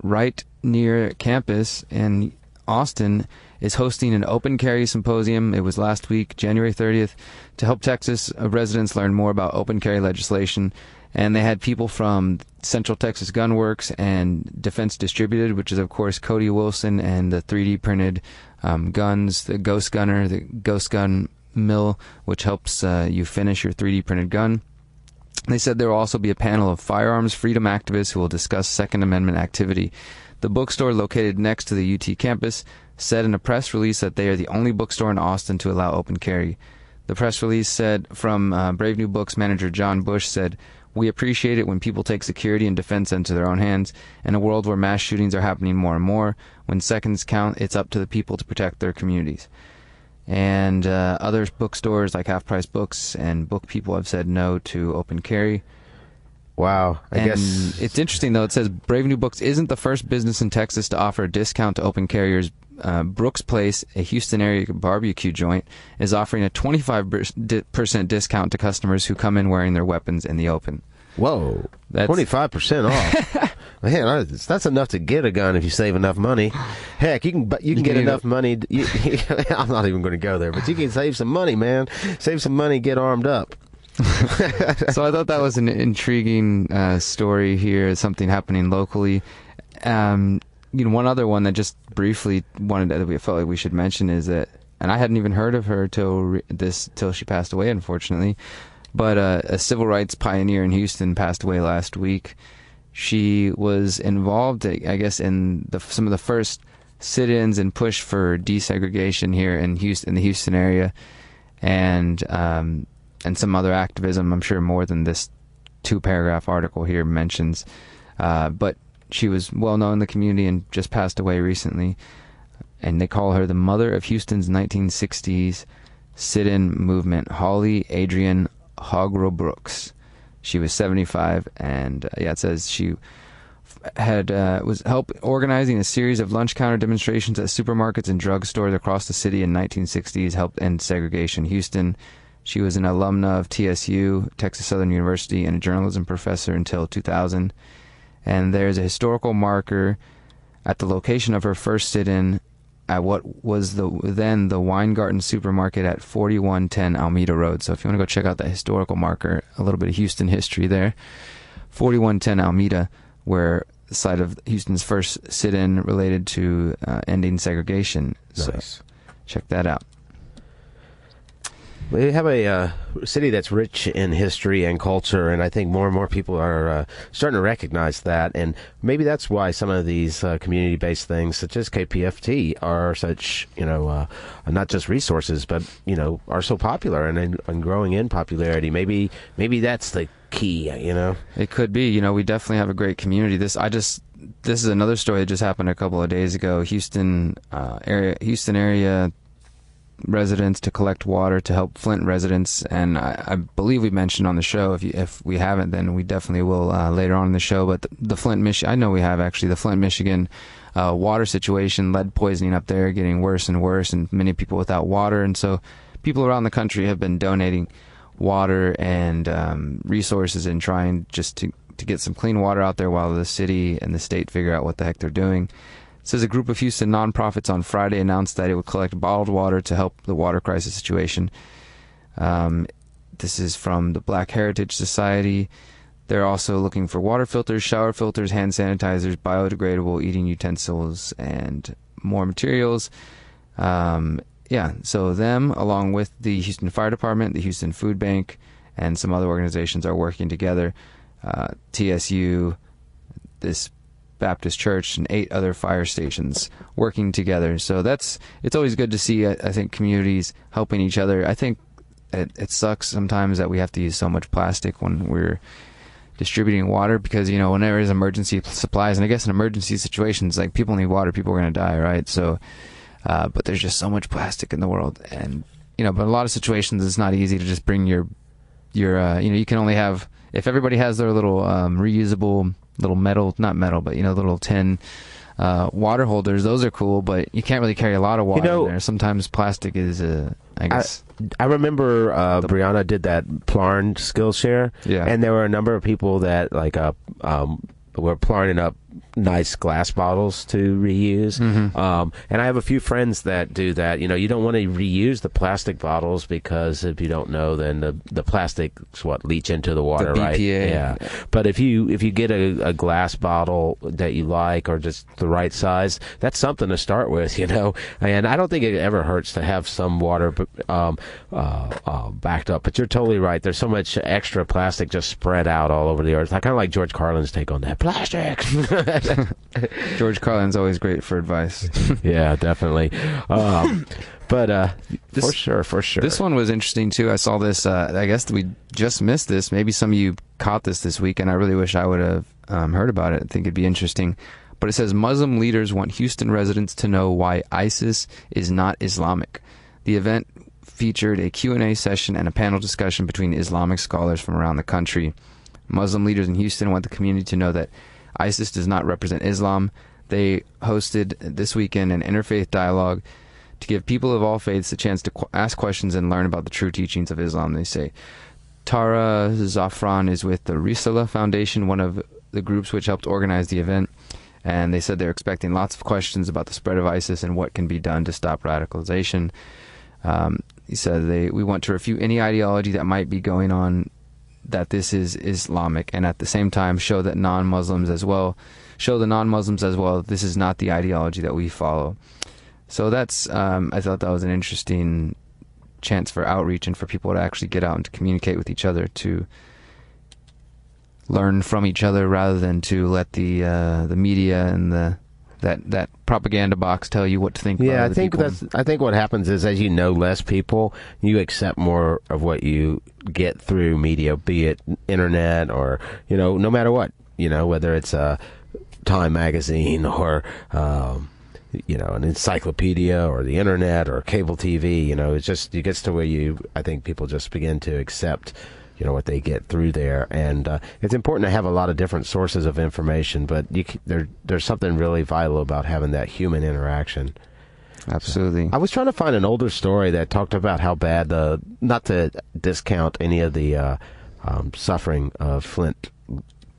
right near campus in Austin, is hosting an open carry symposium. It was last week, January thirtieth, to help Texas residents learn more about open carry legislation. And they had people from Central Texas Gunworks and Defense Distributed, which is, of course, Cody Wilson and the three D printed um, guns, the Ghost Gunner, the Ghost Gun Mill, which helps uh, you finish your three D printed gun. They said there will also be a panel of firearms freedom activists who will discuss Second Amendment activity. The bookstore located next to the U T campus said in a press release that they are the only bookstore in Austin to allow open carry. The press release said from uh, Brave New Books manager John Bush said, "We appreciate it when people take security and defense into their own hands. In a world where mass shootings are happening more and more, when seconds count, it's up to the people to protect their communities." And uh, other bookstores like Half Price Books and Book People have said no to open carry. Wow. I and guess it's interesting, though. It says Brave New Books isn't the first business in Texas to offer a discount to open carriers. Uh, Brooks Place, a Houston area barbecue joint, is offering a twenty-five percent discount to customers who come in wearing their weapons in the open. Whoa. That's twenty-five percent off. Man, that's enough to get a gun if you save enough money. Heck, you can you can, you can get enough money. To, you, I'm not even going to go there, but you can save some money, man. Save some money, get armed up. So I thought that was an intriguing uh, story here, something happening locally. Um You know, one other one that just briefly wanted that we felt like we should mention is that, and I hadn't even heard of her till re- this till she passed away, unfortunately. But uh, a civil rights pioneer in Houston passed away last week. She was involved, I guess, in the, some of the first sit-ins and push for desegregation here in Houston, in the Houston area, and um, and some other activism. I'm sure more than this two-paragraph article here mentions, uh, but. She was well-known in the community and just passed away recently. And they call her the mother of Houston's nineteen sixties sit-in movement, Holly Adrienne Hogro Brooks. She was seventy-five, and uh, yeah, it says she had uh, was help organizing a series of lunch counter demonstrations at supermarkets and drugstores across the city in nineteen sixties, helped end segregation in Houston. She was an alumna of T S U, Texas Southern University, and a journalism professor until two thousand. And there's a historical marker at the location of her first sit-in at what was the then the Weingarten Supermarket at forty-one ten Alameda Road. So if you want to go check out that historical marker, a little bit of Houston history there. forty-one ten Alameda, where the site of Houston's first sit-in related to uh, ending segregation. Nice. So check that out. We have a uh, city that's rich in history and culture, and I think more and more people are uh, starting to recognize that, and maybe that's why some of these uh, community-based things, such as K P F T, are such, you know, uh, not just resources, but, you know, are so popular and, and growing in popularity. Maybe maybe that's the key, you know? It could be. You know, we definitely have a great community. This I just this is another story that just happened a couple of days ago. Houston uh, area, Houston area... residents to collect water to help Flint residents, and I, I believe we mentioned on the show, if you, if we haven't, then we definitely will uh, later on in the show, but the, the Flint, Michigan, I know we have actually, the Flint, Michigan uh, water situation, lead poisoning up there getting worse and worse, and many people without water, and so people around the country have been donating water and um, resources and trying just to, to get some clean water out there while the city and the state figure out what the heck they're doing. It says a group of Houston nonprofits on Friday announced that it would collect bottled water to help the water crisis situation. Um, this is from the Black Heritage Society. They're also looking for water filters, shower filters, hand sanitizers, biodegradable eating utensils, and more materials. Um, yeah, so them, along with the Houston Fire Department, the Houston Food Bank, and some other organizations are working together. Uh, T S U, this Baptist Church, and eight other fire stations working together. So that's, it's always good to see, I, I think, communities helping each other. I think it, it sucks sometimes that we have to use so much plastic when we're distributing water, because, you know, whenever there's emergency supplies, and I guess in emergency situations, like, people need water, people are going to die, right? So, uh, but there's just so much plastic in the world. And, you know, but in a lot of situations, it's not easy to just bring your, your uh, you know, you can only have, if everybody has their little um, reusable little metal, not metal, but, you know, little tin uh, water holders. Those are cool, but you can't really carry a lot of water, you know, in there. Sometimes plastic is, uh, I guess. I, I remember uh, the, Brianna did that Plarn Skillshare, yeah. And there were a number of people that, like, uh, um, were plarning up nice glass bottles to reuse. Mm-hmm. Um, and I have a few friends that do that. You know, you don't want to reuse the plastic bottles because if you don't know, then the, the plastics, what, leach into the water, the B P A, right? Yeah. yeah. But if you if you get a, a glass bottle that you like, or just the right size, that's something to start with, you know. And I don't think it ever hurts to have some water um, uh, uh, backed up. But you're totally right. There's so much extra plastic just spread out all over the earth. I kind of like George Carlin's take on that. Plastic! George Carlin's always great for advice. Yeah, definitely. Um, but uh, this, for sure, for sure. This one was interesting, too. I saw this. Uh, I guess we just missed this. Maybe some of you caught this this week, and I really wish I would have um, heard about it. I think it'd be interesting. But it says, Muslim leaders want Houston residents to know why ISIS is not Islamic. The event featured a Q and A session and a panel discussion between Islamic scholars from around the country. Muslim leaders in Houston want the community to know that ISIS does not represent Islam. They hosted this weekend an interfaith dialogue to give people of all faiths a chance to qu- ask questions and learn about the true teachings of Islam, they say. Tara Zafran is with the Risala Foundation, one of the groups which helped organize the event, and they said they're expecting lots of questions about the spread of ISIS and what can be done to stop radicalization. Um, he said, they, we want to refute any ideology that might be going on that this is Islamic, and at the same time show that non-Muslims as well, show the non-Muslims as well, this is not the ideology that we follow. So that's, um, I thought that was an interesting chance for outreach and for people to actually get out and to communicate with each other, to learn from each other rather than to let the uh, the media and the that that propaganda box tell you what to think. Yeah, about I think people. that's. I think what happens is, as you know less people, you accept more of what you get through media, be it internet or, you know, no matter what, you know, whether it's a Time magazine or, um, you know, an encyclopedia or the internet or cable T V, you know, it's just, it gets to where you, I think people just begin to accept you know, what they get through there. And uh, it's important to have a lot of different sources of information, but you can, there, there's something really vital about having that human interaction. Absolutely. So I was trying to find an older story that talked about how bad the, not to discount any of the uh, um, suffering of Flint.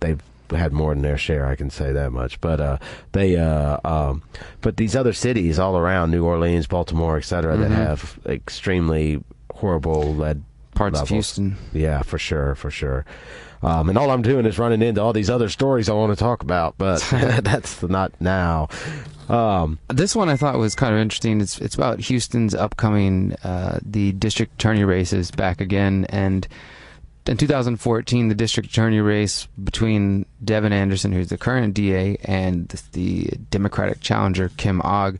They've had more than their share, I can say that much. But uh, they, uh, um, but these other cities all around, New Orleans, Baltimore, et cetera, mm-hmm. that have extremely horrible lead parts levels. Of Houston. Yeah, for sure, for sure. Um, and all I'm doing is running into all these other stories I want to talk about, but that's not now. Um, this one I thought was kind of interesting. It's it's about Houston's upcoming uh, the district attorney races back again, and in two thousand fourteen, the district attorney race between Devin Anderson, who's the current D A, and the Democratic challenger Kim Ogg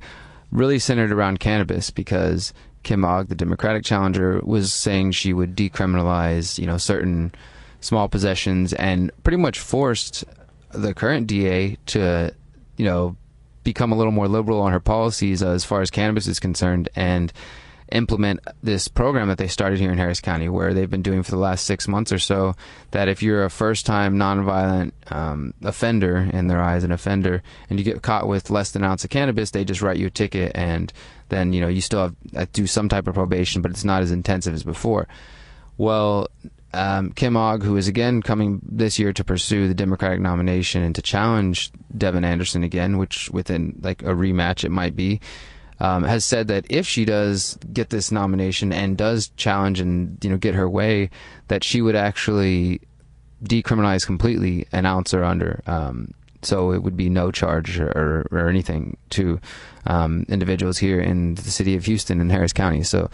really centered around cannabis, because Kim Ogg, the Democratic challenger, was saying she would decriminalize, you know, certain small possessions, and pretty much forced the current D A to, you know, become a little more liberal on her policies as far as cannabis is concerned, and implement this program that they started here in Harris County, where they've been doing for the last six months or so, that if you're a first-time nonviolent um, offender, in their eyes an offender, and you get caught with less than an ounce of cannabis, they just write you a ticket, and then, you know, you still have uh, do some type of probation, but it's not as intensive as before. Well, Um, Kim Ogg, who is again coming this year to pursue the Democratic nomination and to challenge Devin Anderson again, which within like a rematch it might be, um, has said that if she does get this nomination and does challenge and, you know, get her way, that she would actually decriminalize completely an ounce or under. Um, so it would be no charge or, or anything to um, individuals here in the city of Houston and Harris County. So.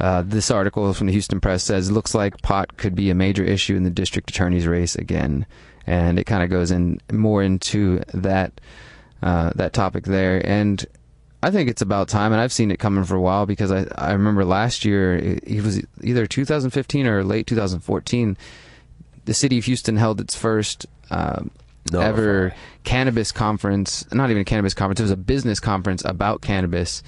Uh, this article from the Houston Press says, looks like pot could be a major issue in the district attorney's race again. And it kind of goes in more into that uh, that topic there. And I think it's about time, and I've seen it coming for a while, because I, I remember last year, it, it was either two thousand fifteen or late twenty fourteen, the city of Houston held its first uh, no, ever cannabis conference, not even a cannabis conference, it was a business conference about cannabis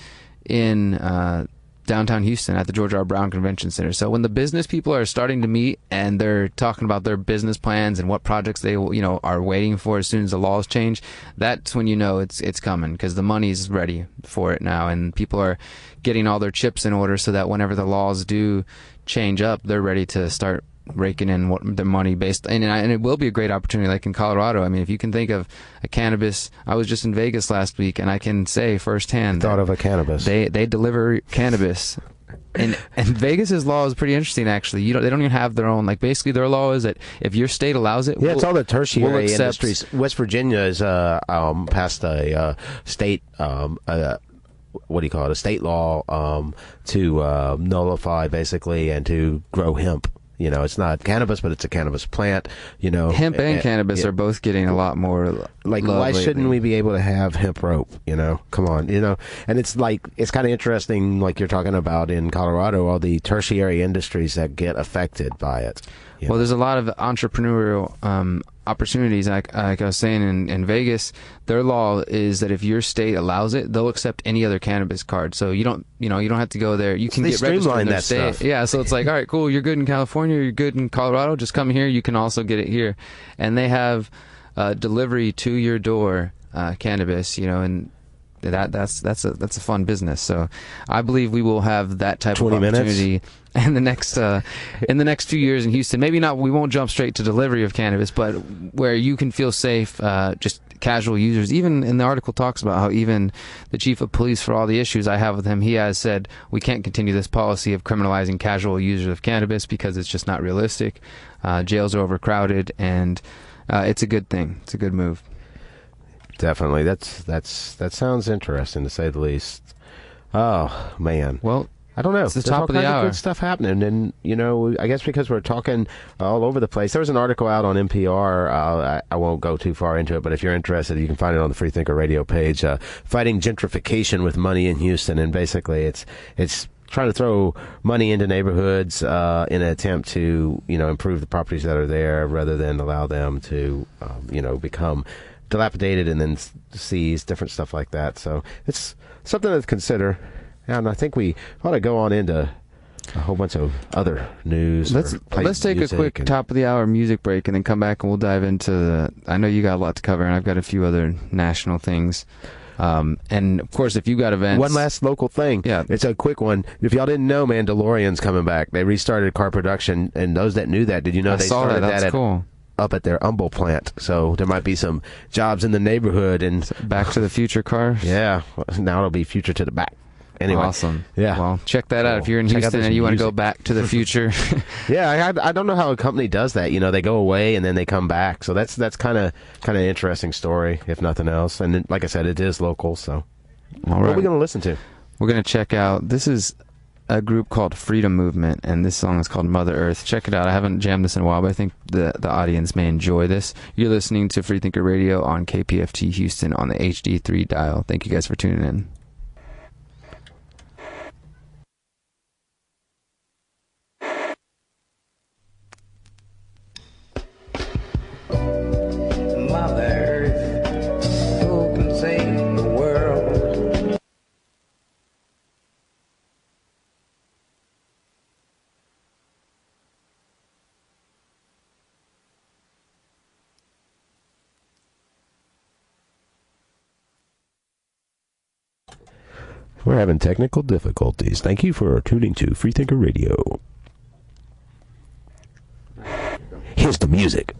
in uh downtown Houston at the George R. Brown Convention Center. So when the business people are starting to meet and they're talking about their business plans and what projects they, you know, are waiting for as soon as the laws change, that's when you know it's it's coming, because the money's ready for it now, and people are getting all their chips in order so that whenever the laws do change up, they're ready to start raking in what their money based, and and it will be a great opportunity. Like in Colorado, I mean, if you can think of a cannabis, I was just in Vegas last week, and I can say firsthand, I thought of a cannabis. They they deliver cannabis, and and Vegas's law is pretty interesting actually. You don't they don't even have their own. Like basically, their law is that if your state allows it, yeah, we'll, it's all the tertiary we'll accept, industries. West Virginia is uh um passed a uh, state um. Uh, what do you call it? A state law um to uh, nullify basically and to grow hemp. You know, it's not cannabis, but it's a cannabis plant, you know. Hemp and, and cannabis yeah. are both getting a lot more. Like, why lately. shouldn't we be able to have hemp rope, you know? Come on, you know. And it's like, it's kind of interesting, like you're talking about in Colorado, all the tertiary industries that get affected by it. Well, know? There's a lot of entrepreneurial um, opportunities. Like, like I was saying, in, in Vegas, their law is that if your state allows it, they'll accept any other cannabis card. So you don't, you know, you don't have to go there. You can they get registered in their that state. Stuff. Yeah, so it's like, all right, cool. You're good in California. You're good in Colorado. Just come here. You can also get it here, and they have uh, delivery to your door uh, cannabis. You know, and that that's that's a that's a fun business. So I believe we will have that type of opportunity. Minutes. In the next, uh, in the next few years in Houston, maybe not. We won't jump straight to delivery of cannabis, but where you can feel safe, uh, just casual users. Even in the article talks about how even the chief of police, for all the issues I have with him, he has said we can't continue this policy of criminalizing casual users of cannabis because it's just not realistic. Uh, jails are overcrowded, and uh, it's a good thing. It's a good move. Definitely, that's that's that sounds interesting to say the least. Oh man, well. I don't know. It's the top of the hour. There's all kinds of good stuff happening, and you know, I guess because we're talking all over the place. There was an article out on N P R. Uh, I, I won't go too far into it, but if you're interested, you can find it on the Freethinker Radio page. Uh, Fighting gentrification with money in Houston, and basically, it's it's trying to throw money into neighborhoods uh, in an attempt to you know improve the properties that are there, rather than allow them to um, you know become dilapidated and then seized, different stuff like that. So it's something to consider. And I think we ought to go on into a whole bunch of other news. Let's let's take a quick and... top of the hour music break and then come back and we'll dive into the, I know you got a lot to cover and I've got a few other national things. Um, and of course, if you got events, one last local thing. Yeah, it's a quick one. If y'all didn't know, man, DeLorean's coming back. They restarted car production, and those that knew that, did you know I they saw started that? That's that at, cool. up at their Humble plant? So there might be some jobs in the neighborhood and Back to the Future cars. Yeah, now it'll be Future to the Back. Anyway, awesome. Yeah. Well, check that cool. out if you're in check Houston and you music. want to go back to the future. yeah, I, I don't know how a company does that. You know, they go away and then they come back. So that's that's kind of kind of interesting story, if nothing else. And then, like I said, it is local. So, all right. What are we going to listen to? We're going to check out. This is a group called Freedom Movement, and this song is called Mother Earth. Check it out. I haven't jammed this in a while, but I think the the audience may enjoy this. You're listening to Freethinker Radio on K P F T Houston on the H D three dial. Thank you guys for tuning in. We're having technical difficulties. Thank you for tuning to Freethinker Radio. Here's the music.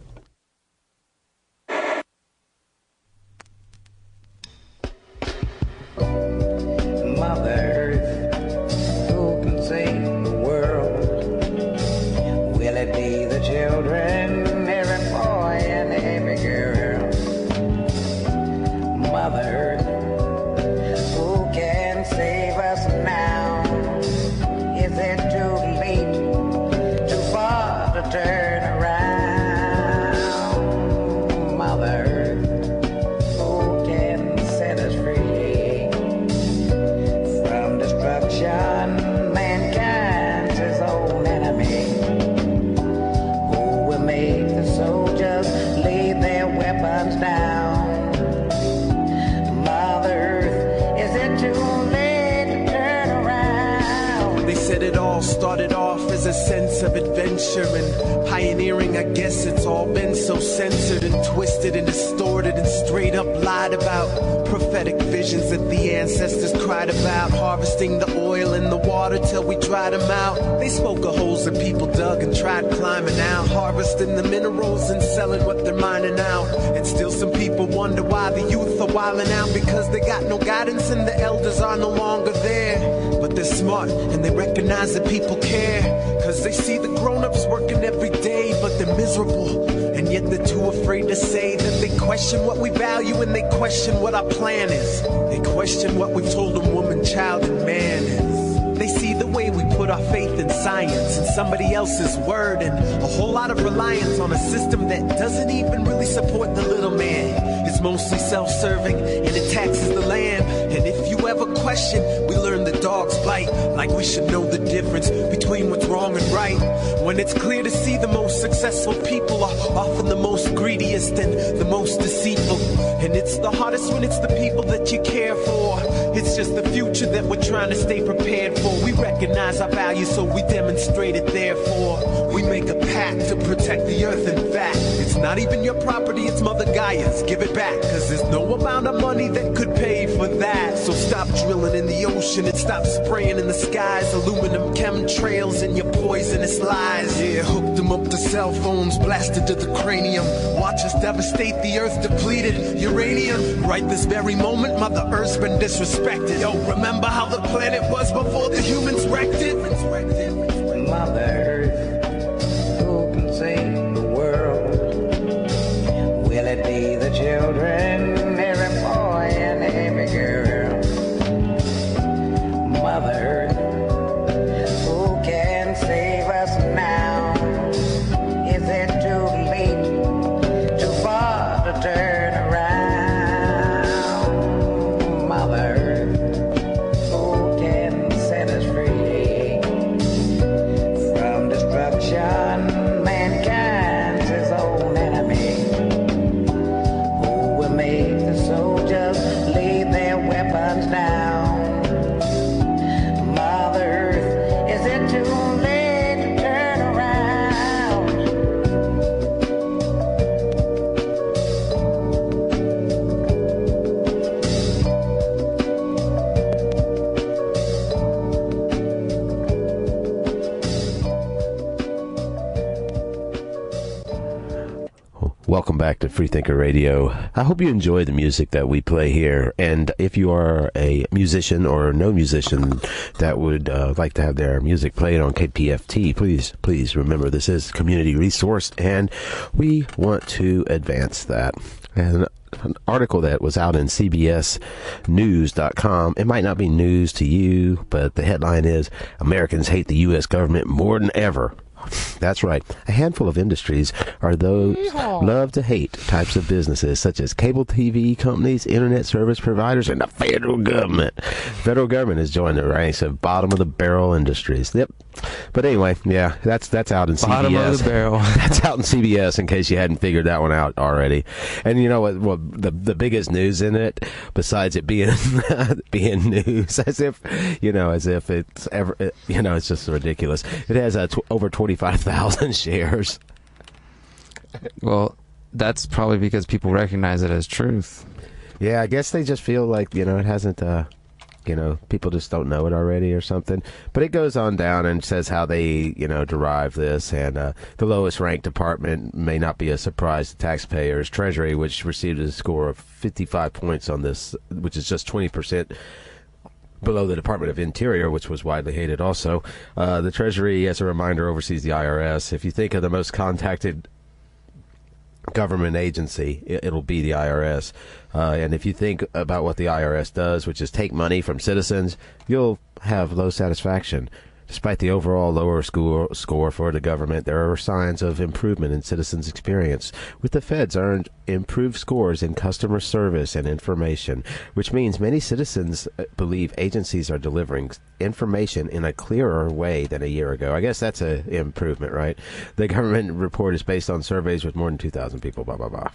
Else's word and a whole lot of reliance on a system that doesn't even really support the little man. It's mostly self-serving and it taxes the land. And if you ever question, we learn the dog's bite, like we should know the difference between what's wrong and right. When it's clear to see the most successful people are often the most greediest and the most deceitful. And it's the hardest when it's the people that you care for. It's just the future that we're trying to stay prepared for. We recognize our value, so we demonstrate it, therefore. We make a pact to protect the earth, in fact. It's not even your property, it's Mother Gaia's. Give it back, because there's no amount of money that could pay for that. So stop drilling in the ocean and stop spraying in the skies. Aluminum chemtrails and your poisonous lies. Yeah, hooked them up to cell phones, blasted to the cranium. Watch us devastate the earth, depleted uranium. Right this very moment, Mother Earth's been disrespected. Yo, remember how the planet was before the humans wrecked it? Mother Earth, who can save the world? Will it be the children, every boy and every girl? Mother Earth, who can save us now? Is it too late, too far to turn around? Mother Earth. Welcome back to Freethinker Radio. I hope you enjoy the music that we play here. And if you are a musician or no musician that would uh, like to have their music played on K P F T, please, please remember this is community resource, and we want to advance that. And an article that was out in C B S news dot com. It might not be news to you, but the headline is Americans hate the U S government more than ever. That's right. A handful of industries are those love-to-hate types of businesses, such as cable T V companies, internet service providers, and the federal government. The federal government has joined the ranks of bottom-of-the-barrel industries. Yep. But anyway, yeah, that's that's out in C B S. Bottom of the barrel. That's out in C B S, in case you hadn't figured that one out already. And you know what? Well, the the biggest news in it, besides it being being news, as if you know, as if it's ever, you know, it's just ridiculous. It has uh, tw- over twenty-five thousand shares. Well, that's probably because people recognize it as truth. Yeah, I guess they just feel like, you know, it hasn't. Uh, You know, people just don't know it already or something. But it goes on down and says how they, you know, derive this. And uh, the lowest ranked department may not be a surprise to taxpayers. Treasury, which received a score of fifty-five points on this, which is just twenty percent below the Department of Interior, which was widely hated also. Uh, the Treasury, as a reminder, oversees the I R S. If you think of the most contacted government agency, it'll be the I R S. Uh, and if you think about what the I R S does, which is take money from citizens, you'll have low satisfaction. Despite the overall lower score, score for the government, there are signs of improvement in citizens' experience, with the feds earned improved scores in customer service and information, which means many citizens believe agencies are delivering information in a clearer way than a year ago. I guess that's an improvement, right? The government report is based on surveys with more than two thousand people, blah, blah, blah.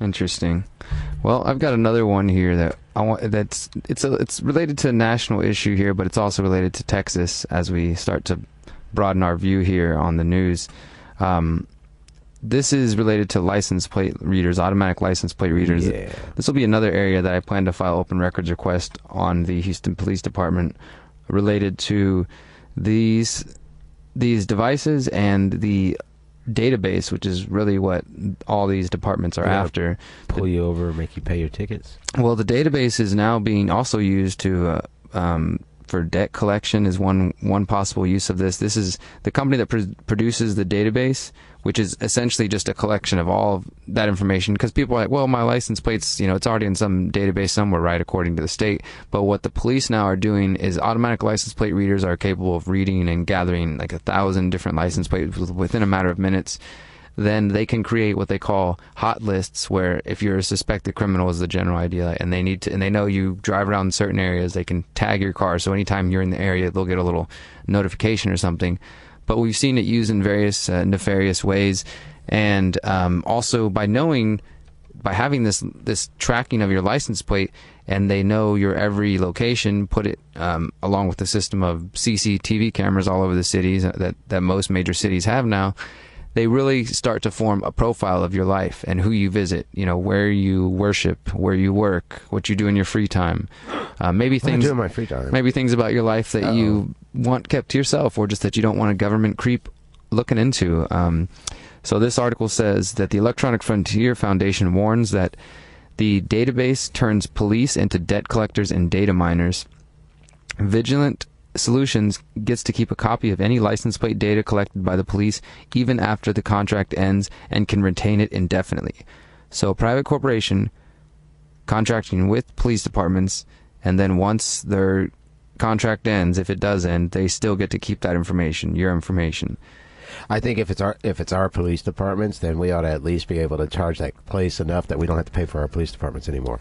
Interesting. Well, I've got another one here that I want. That's it's a, it's related to a national issue here, but it's also related to Texas as we start to broaden our view here on the news. Um, this is related to license plate readers, automatic license plate readers. Yeah. This will be another area that I plan to file open records request on the Houston Police Department related to these these devices and the database, which is really what all these departments are after. Pull you over, make you pay your tickets. Well, the database is now being also used to uh, um, for debt collection is one one possible use of this. This is the company that pr- produces the database, which is essentially just a collection of all of that information. Because people are like, well, my license plates, you know, it's already in some database somewhere, right, according to the state. But what the police now are doing is automatic license plate readers are capable of reading and gathering like a thousand different license plates within a matter of minutes. Then they can create what they call hot lists, where if you're a suspected criminal is the general idea, and they need to, and they know you drive around in certain areas, they can tag your car. So anytime you're in the area, they'll get a little notification or something. But we've seen it used in various uh, nefarious ways, and um, also by knowing, by having this this tracking of your license plate, and they know your every location. Put it um, along with the system of C C T V cameras all over the cities that that most major cities have now. They really start to form a profile of your life and who you visit, you know, where you worship, where you work, what you do in your free time, uh, maybe what things, I do in my free time. Maybe things about your life that Uh-oh. you want kept to yourself, or just that you don't want a government creep looking into. Um, so this article says that the Electronic Frontier Foundation warns that the database turns police into debt collectors and data miners. Vigilant Solutions gets to keep a copy of any license plate data collected by the police even after the contract ends, and can retain it indefinitely. So a private corporation contracting with police departments, and then once their contract ends, if it does end, they still get to keep that information, your information. I think if it's our if it's our police departments, then we ought to at least be able to charge that place enough that we don't have to pay for our police departments anymore.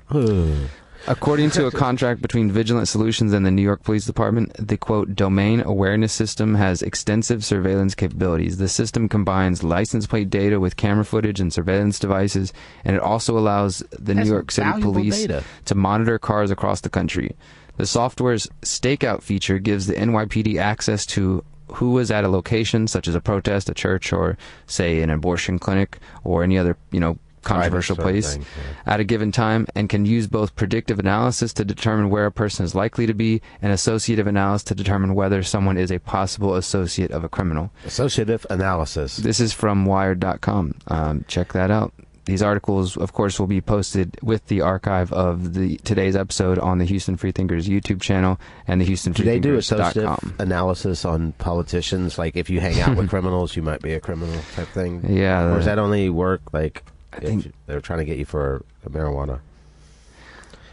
According to a contract between Vigilant Solutions and the New York Police Department, the, quote, domain awareness system has extensive surveillance capabilities. The system combines license plate data with camera footage and surveillance devices, and it also allows the That's New York City police data. to monitor cars across the country. The software's stakeout feature gives the N Y P D access to who was at a location, such as a protest, a church, or, say, an abortion clinic, or any other, you know, controversial place thing, yeah. at a given time, and can use both predictive analysis to determine where a person is likely to be and associative analysis to determine whether someone is a possible associate of a criminal. Associative analysis. This is from wired dot com. Um, check that out. These articles, of course, will be posted with the archive of the today's episode on the Houston Freethinkers YouTube channel and the Houston Freethinkers dot com. Do they do associative analysis on politicians? Like, if you hang out with criminals, you might be a criminal type thing? Yeah. Or does that only work, like... I think you, they're trying to get you for marijuana.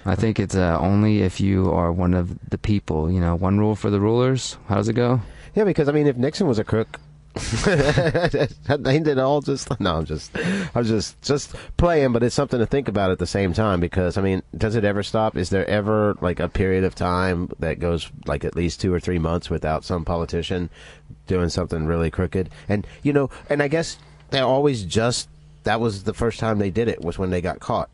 I think it's uh, only if you are one of the people. You know, one rule for the rulers. How does it go? Yeah, because I mean, if Nixon was a crook, ain't it all just? No, I'm just, I'm just, just playing. But it's something to think about at the same time. Because I mean, does it ever stop? Is there ever like a period of time that goes like at least two or three months without some politician doing something really crooked? And you know, and I guess they're always just. That was the first time they did it, was when they got caught.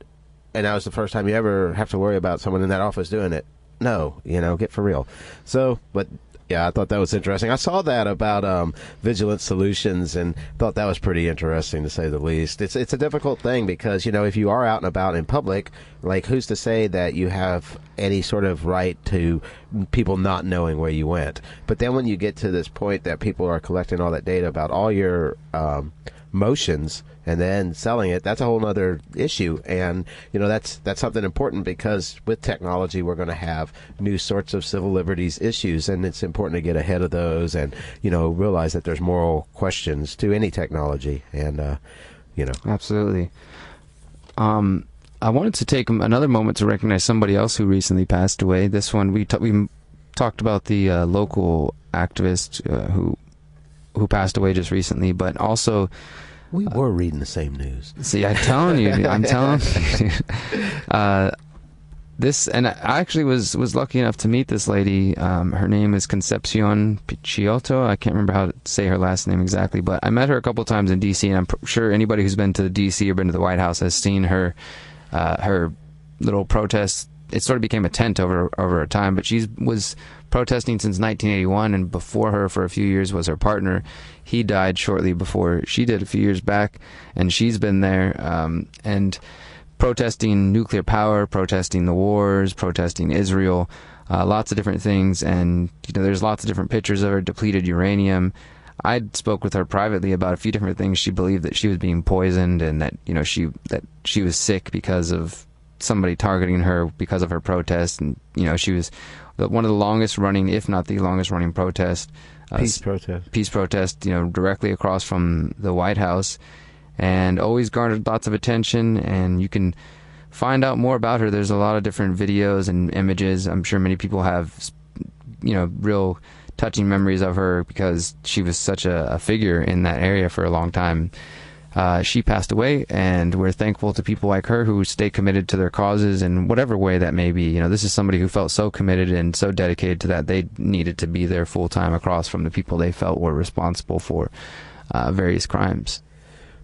And that was the first time you ever have to worry about someone in that office doing it. No, you know, get for real. So, but yeah, I thought that was interesting. I saw that about um, Vigilant Solutions and thought that was pretty interesting, to say the least. It's it's a difficult thing because, you know, if you are out and about in public, like, who's to say that you have any sort of right to people not knowing where you went? But then when you get to this point that people are collecting all that data about all your um, motions, and then selling it, that's a whole other issue. And, you know, that's that's something important because with technology, we're going to have new sorts of civil liberties issues. And it's important to get ahead of those and, you know, realize that there's moral questions to any technology. And, uh, you know. Absolutely. Um, I wanted to take another moment to recognize somebody else who recently passed away. This one, we, t- we talked about the uh, local activist uh, who who passed away just recently, but also... We were uh, reading the same news. See, I'm telling you, I'm telling you. Uh, this, and I actually was, was lucky enough to meet this lady. Um, her name is Concepcion Picciotto. I can't remember how to say her last name exactly, but I met her a couple times in D C, and I'm pr- sure anybody who's been to D C or been to the White House has seen her uh, her little protest. It sort of became a tent over over her time, but she was protesting since nineteen eighty-one, and before her for a few years was her partner. He died shortly before she did a few years back, and she's been there um, and protesting nuclear power, protesting the wars, protesting Israel, uh, lots of different things. And you know, there's lots of different pictures of her, depleted uranium. I spoke with her privately about a few different things. She believed that she was being poisoned and that you know she that she was sick because of somebody targeting her because of her protest. And you know, she was one of the longest running, if not the longest running protest, uh, peace protest, peace protest, you know, directly across from the White House, and always garnered lots of attention. And you can find out more about her. There's a lot of different videos and images. I'm sure many people have, you know, real touching memories of her because she was such a, a figure in that area for a long time. Uh, she passed away, and we're thankful to people like her who stay committed to their causes in whatever way that may be. You know, this is somebody who felt so committed and so dedicated to that they needed to be there full time across from the people they felt were responsible for uh, various crimes.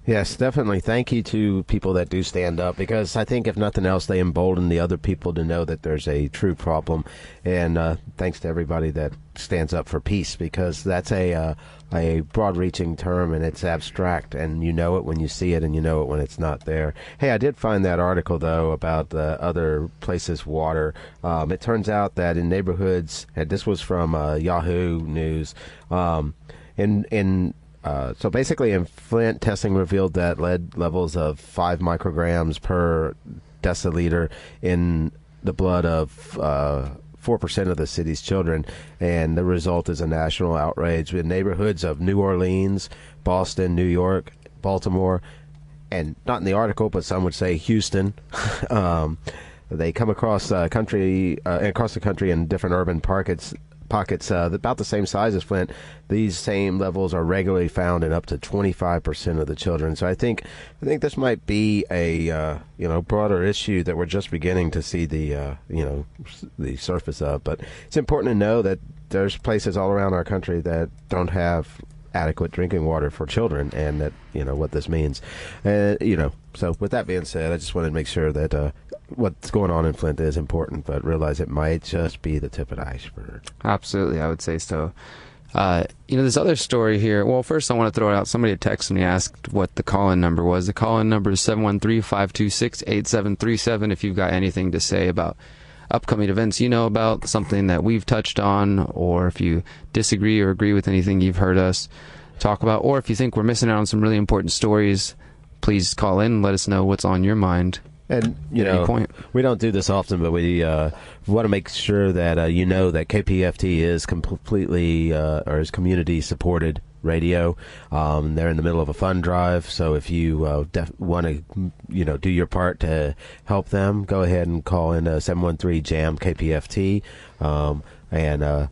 Yes, definitely. Thank you to people that do stand up, because I think if nothing else, they embolden the other people to know that there's a true problem. And uh, thanks to everybody that stands up for peace, because that's a uh, a broad-reaching term, and it's abstract, and you know it when you see it, and you know it when it's not there. Hey, I did find that article, though, about uh, other places' water. Um, it turns out that in neighborhoods, and this was from uh, Yahoo News, um, in in Uh, so basically in Flint, testing revealed that lead levels of five micrograms per deciliter in the blood of uh, four percent of the city's children, and the result is a national outrage in neighborhoods of New Orleans, Boston, New York, Baltimore, and not in the article, but some would say Houston. um, they come across, uh, country, uh, across the country in different urban pockets. Pockets uh, about the same size as Flint. These same levels are regularly found in up to twenty-five percent of the children. So I think I think this might be a uh, you know broader issue that we're just beginning to see the uh, you know the surface of. But it's important to know that there's places all around our country that don't have adequate drinking water for children, and that you know what this means. Uh, you know. So with that being said, I just wanted to make sure that. Uh, What's going on in Flint is important, but realize it might just be the tip of the iceberg. Absolutely, I would say so. Uh, you know, this other story here. Well, first I want to throw it out. Somebody had texted me, asked what the call-in number was. The call-in number is seven one three, five two six, eight seven three seven. If you've got anything to say about upcoming events you know about, something that we've touched on, or if you disagree or agree with anything you've heard us talk about, or if you think we're missing out on some really important stories, please call in and let us know what's on your mind. And, you know, point. We don't do this often, but we uh, want to make sure that uh, you know that K P F T is completely uh, or is community-supported radio. Um, they're in the middle of a fund drive, so if you uh, def- want to, you know, do your part to help them, go ahead and call in seven one three, J A M, K P F T um, and uh,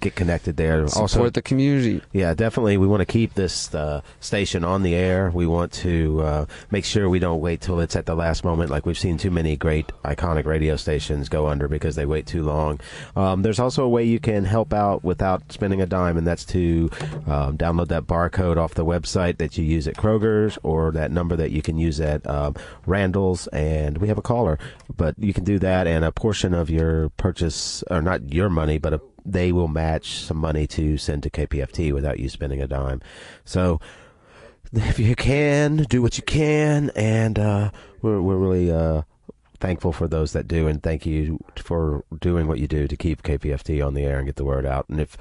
get connected there. Support also, the community. Yeah, definitely. We want to keep this uh, station on the air. We want to uh, make sure we don't wait till it's at the last moment, like we've seen too many great iconic radio stations go under because they wait too long. Um, there's also a way you can help out without spending a dime, and that's to um, download that barcode off the website that you use at Kroger's, or that number that you can use at um, Randall's, and we have a caller. But you can do that, and a portion of your purchase, or not your money, but a they will match some money to send to K P F T without you spending a dime. So if you can, do what you can, and uh, we're we're really uh, thankful for those that do, and thank you for doing what you do to keep K P F T on the air and get the word out. And if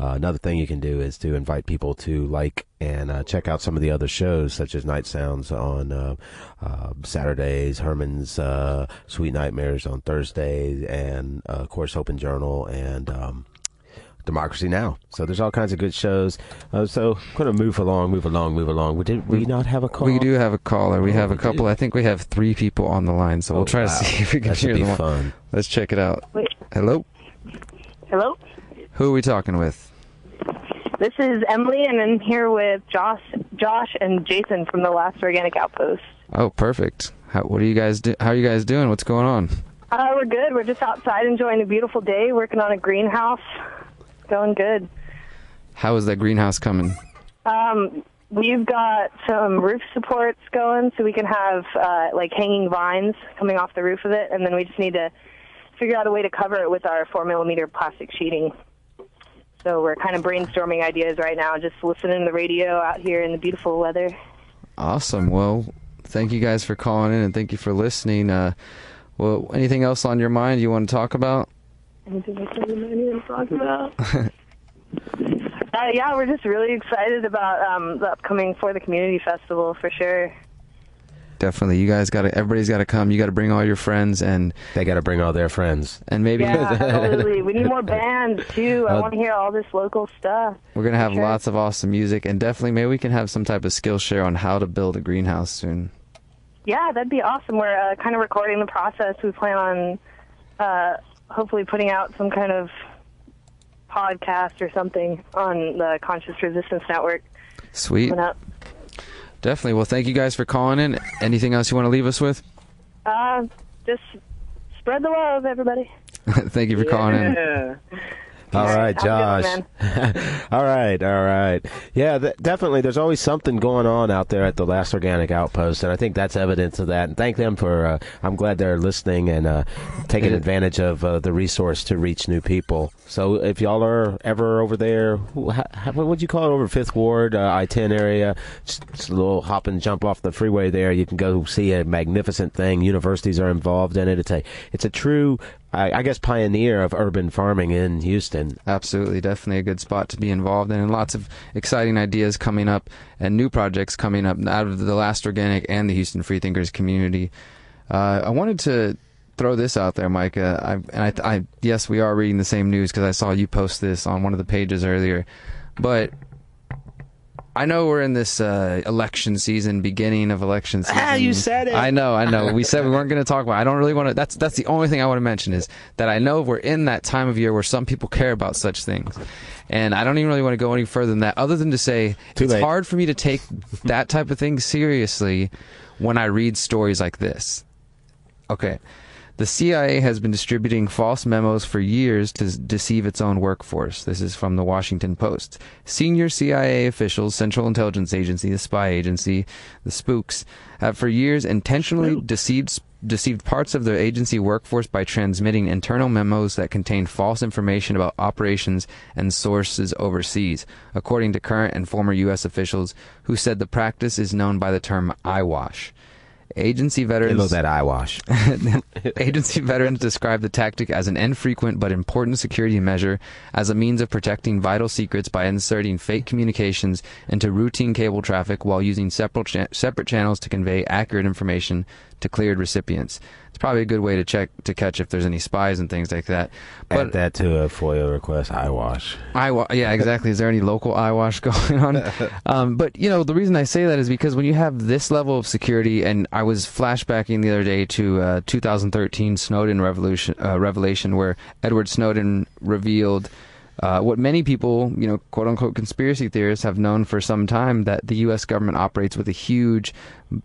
uh, another thing you can do is to invite people to like and uh, check out some of the other shows, such as Night Sounds on uh, uh, Saturdays, Herman's uh, Sweet Nightmares on Thursdays, and uh, of course Hope and Journal, and um, Democracy Now! So there's all kinds of good shows. Uh, so I'm going to move along, move along, move along. We did we, we not have a call? We do have a caller. We oh, have we a couple. Do. I think we have three people on the line, so oh, we'll try wow. to see if we can that hear them. That should be fun. One. Let's check it out. Wait. Hello? Hello? Who are we talking with? This is Emily, and I'm here with Josh Josh, and Jason from the Last Organic Outpost. Oh, perfect. How, what are you guys do, how are you guys doing? What's going on? Uh, we're good. We're just outside enjoying a beautiful day, working on a greenhouse. Going good. How is that greenhouse coming? Um, we've got some roof supports going, so we can have uh, like hanging vines coming off the roof of it, and then we just need to figure out a way to cover it with our four millimeter plastic sheeting. So we're kind of brainstorming ideas right now, just listening to the radio out here in the beautiful weather. Awesome. Well, thank you guys for calling in, and thank you for listening. Uh, well, anything else on your mind you want to talk about? Anything else on your mind you want to talk about? Uh, yeah, we're just really excited about um, the upcoming For the Community Festival for sure. Definitely. You guys got to, everybody's got to come. You got to bring all your friends, and they got to bring all their friends. And maybe. Yeah, totally. We need more bands too. I uh, want to hear all this local stuff. We're going to have sure. lots of awesome music, and definitely maybe we can have some type of skill share on how to build a greenhouse soon. Yeah, that'd be awesome. We're uh, kind of recording the process. We plan on uh, hopefully putting out some kind of podcast or something on the Conscious Resistance Network. Sweet. Definitely. Well, thank you guys for calling in. Anything else you want to leave us with? Uh, just spread the love, everybody. Thank you for yeah. calling in. All right, Josh. all right, all right. Yeah, th- definitely. There's always something going on out there at the Last Organic Outpost, and I think that's evidence of that. And thank them for, uh, I'm glad they're listening and uh, taking advantage of uh, the resource to reach new people. So if y'all are ever over there, what would you call it, over Fifth Ward, uh, I ten area, just, just a little hop and jump off the freeway there, you can go see a magnificent thing. Universities are involved in it. It's a, it's a true... I, I guess pioneer of urban farming in Houston. Absolutely, definitely a good spot to be involved in, and lots of exciting ideas coming up and new projects coming up out of the Last Organic and the Houston Freethinkers community. Uh, I wanted to throw this out there, Micah. I, and I, I, yes, we are reading the same news because I saw you post this on one of the pages earlier. But I know we're in this uh, election season, beginning of election season. Ah, you said it. I know, I know. We said we weren't going to talk about it. I don't really want to. That's that's the only thing I want to mention is that I know we're in that time of year where some people care about such things. And I don't even really want to go any further than that, other than to say Too it's late. hard for me to take that type of thing seriously when I read stories like this. Okay. The C I A has been distributing false memos for years to deceive its own workforce. This is from the Washington Post. Senior C I A officials, Central Intelligence Agency, the spy agency, the spooks, have for years intentionally deceived deceived parts of their agency workforce by transmitting internal memos that contain false information about operations and sources overseas, according to current and former U S officials who said the practice is known by the term eyewash. Agency veterans. They love that eyewash. Agency veterans describe the tactic as an infrequent but important security measure, as a means of protecting vital secrets by inserting fake communications into routine cable traffic while using separate cha- separate channels to convey accurate information to cleared recipients. It's probably a good way to check to catch if there's any spies and things like that. But add that to a FOIA request, eyewash. Eyewash, yeah, exactly. Is there any local eyewash going on? Um, but you know, the reason I say that is because when you have this level of security, and I was flashbacking the other day to uh, two thousand thirteen Snowden revolution uh, revelation, where Edward Snowden revealed Uh, what many people, you know, quote-unquote conspiracy theorists have known for some time, that the U S government operates with a huge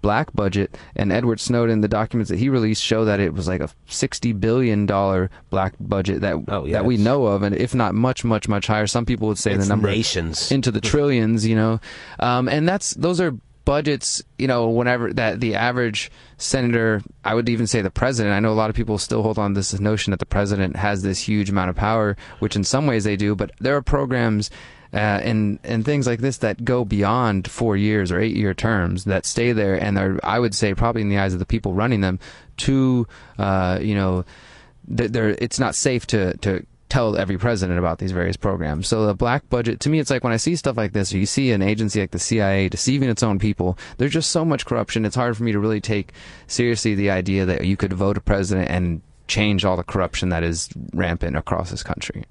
black budget. And Edward Snowden, the documents that he released show that it was like a sixty billion dollars black budget that oh, yeah, that we know of, and if not much, much, much higher. Some people would say the number nations. Into the trillions, you know. Um, and that's those are budgets, you know, whenever that the average senator, I would even say the president, I know a lot of people still hold on to this notion that the president has this huge amount of power, which in some ways they do, but there are programs uh, and and things like this that go beyond four years or eight-year terms that stay there and are, I would say, probably in the eyes of the people running them, to uh, you know, they're, it's not safe to to tell every president about these various programs. So the black budget, to me, it's like when I see stuff like this, or you see an agency like the C I A deceiving its own people, there's just so much corruption. It's hard for me to really take seriously the idea that you could vote a president and change all the corruption that is rampant across this country.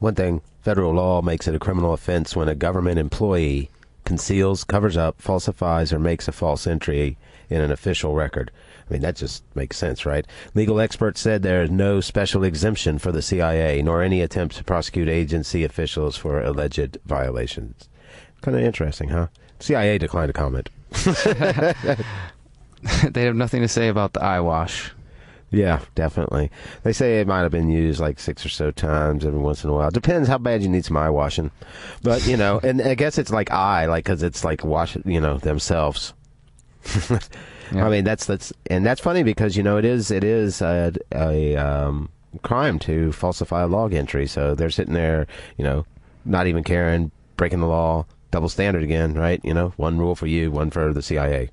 One thing, federal law makes it a criminal offense when a government employee conceals, covers up, falsifies, or makes a false entry in an official record. I mean, that just makes sense, right? Legal experts said there is no special exemption for the C I A, nor any attempt to prosecute agency officials for alleged violations. Kind of interesting, huh? C I A declined to comment. They have nothing to say about the eyewash. Yeah, definitely. They say it might have been used like six or so times every once in a while. Depends how bad you need some eye washing. But, you know, and I guess it's like eye, like, because it's like wash, you know, themselves. Yeah. I mean, that's that's and that's funny because, you know, it is it is a, a um, crime to falsify a log entry. So they're sitting there, you know, not even caring, breaking the law, double standard again, right? You know, one rule for you, one for the C I A.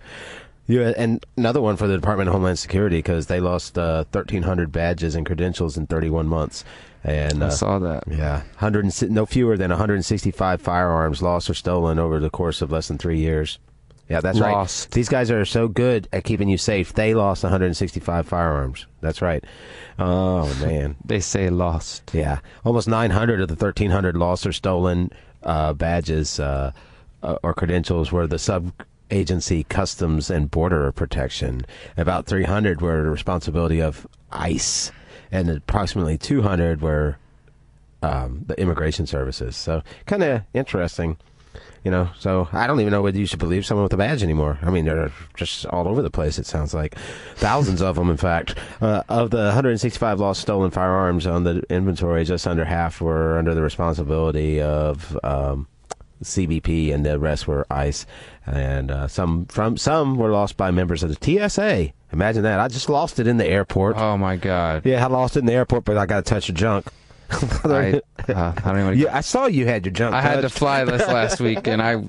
Yeah, and another one for the Department of Homeland Security, because they lost uh, thirteen hundred badges and credentials in thirty-one months. And uh, I saw that. Yeah, one hundred no fewer than one hundred sixty-five firearms lost or stolen over the course of less than three years. Yeah, that's lost. Right. These guys are so good at keeping you safe. They lost one hundred sixty-five firearms. That's right. Oh, man. They say lost. Yeah. Almost nine hundred of the thirteen hundred lost or stolen uh, badges uh, or credentials were the sub-agency Customs and Border Protection. About three hundred were the responsibility of ICE, and approximately two hundred were um, the Immigration Services. So kind of interesting. You know, so I don't even know whether you should believe someone with a badge anymore. I mean, they're just all over the place, it sounds like. Thousands of them, in fact. Uh, of the one hundred sixty-five lost stolen firearms on the inventory, just under half were under the responsibility of um, C B P, and the rest were ICE. And uh, some from some were lost by members of the T S A. Imagine that. I just lost it in the airport. Oh, my God. Yeah, I lost it in the airport, but I got a touch of junk. I, uh, I, don't yeah, I saw you had your junk. I touched. Had to fly this last week, and I,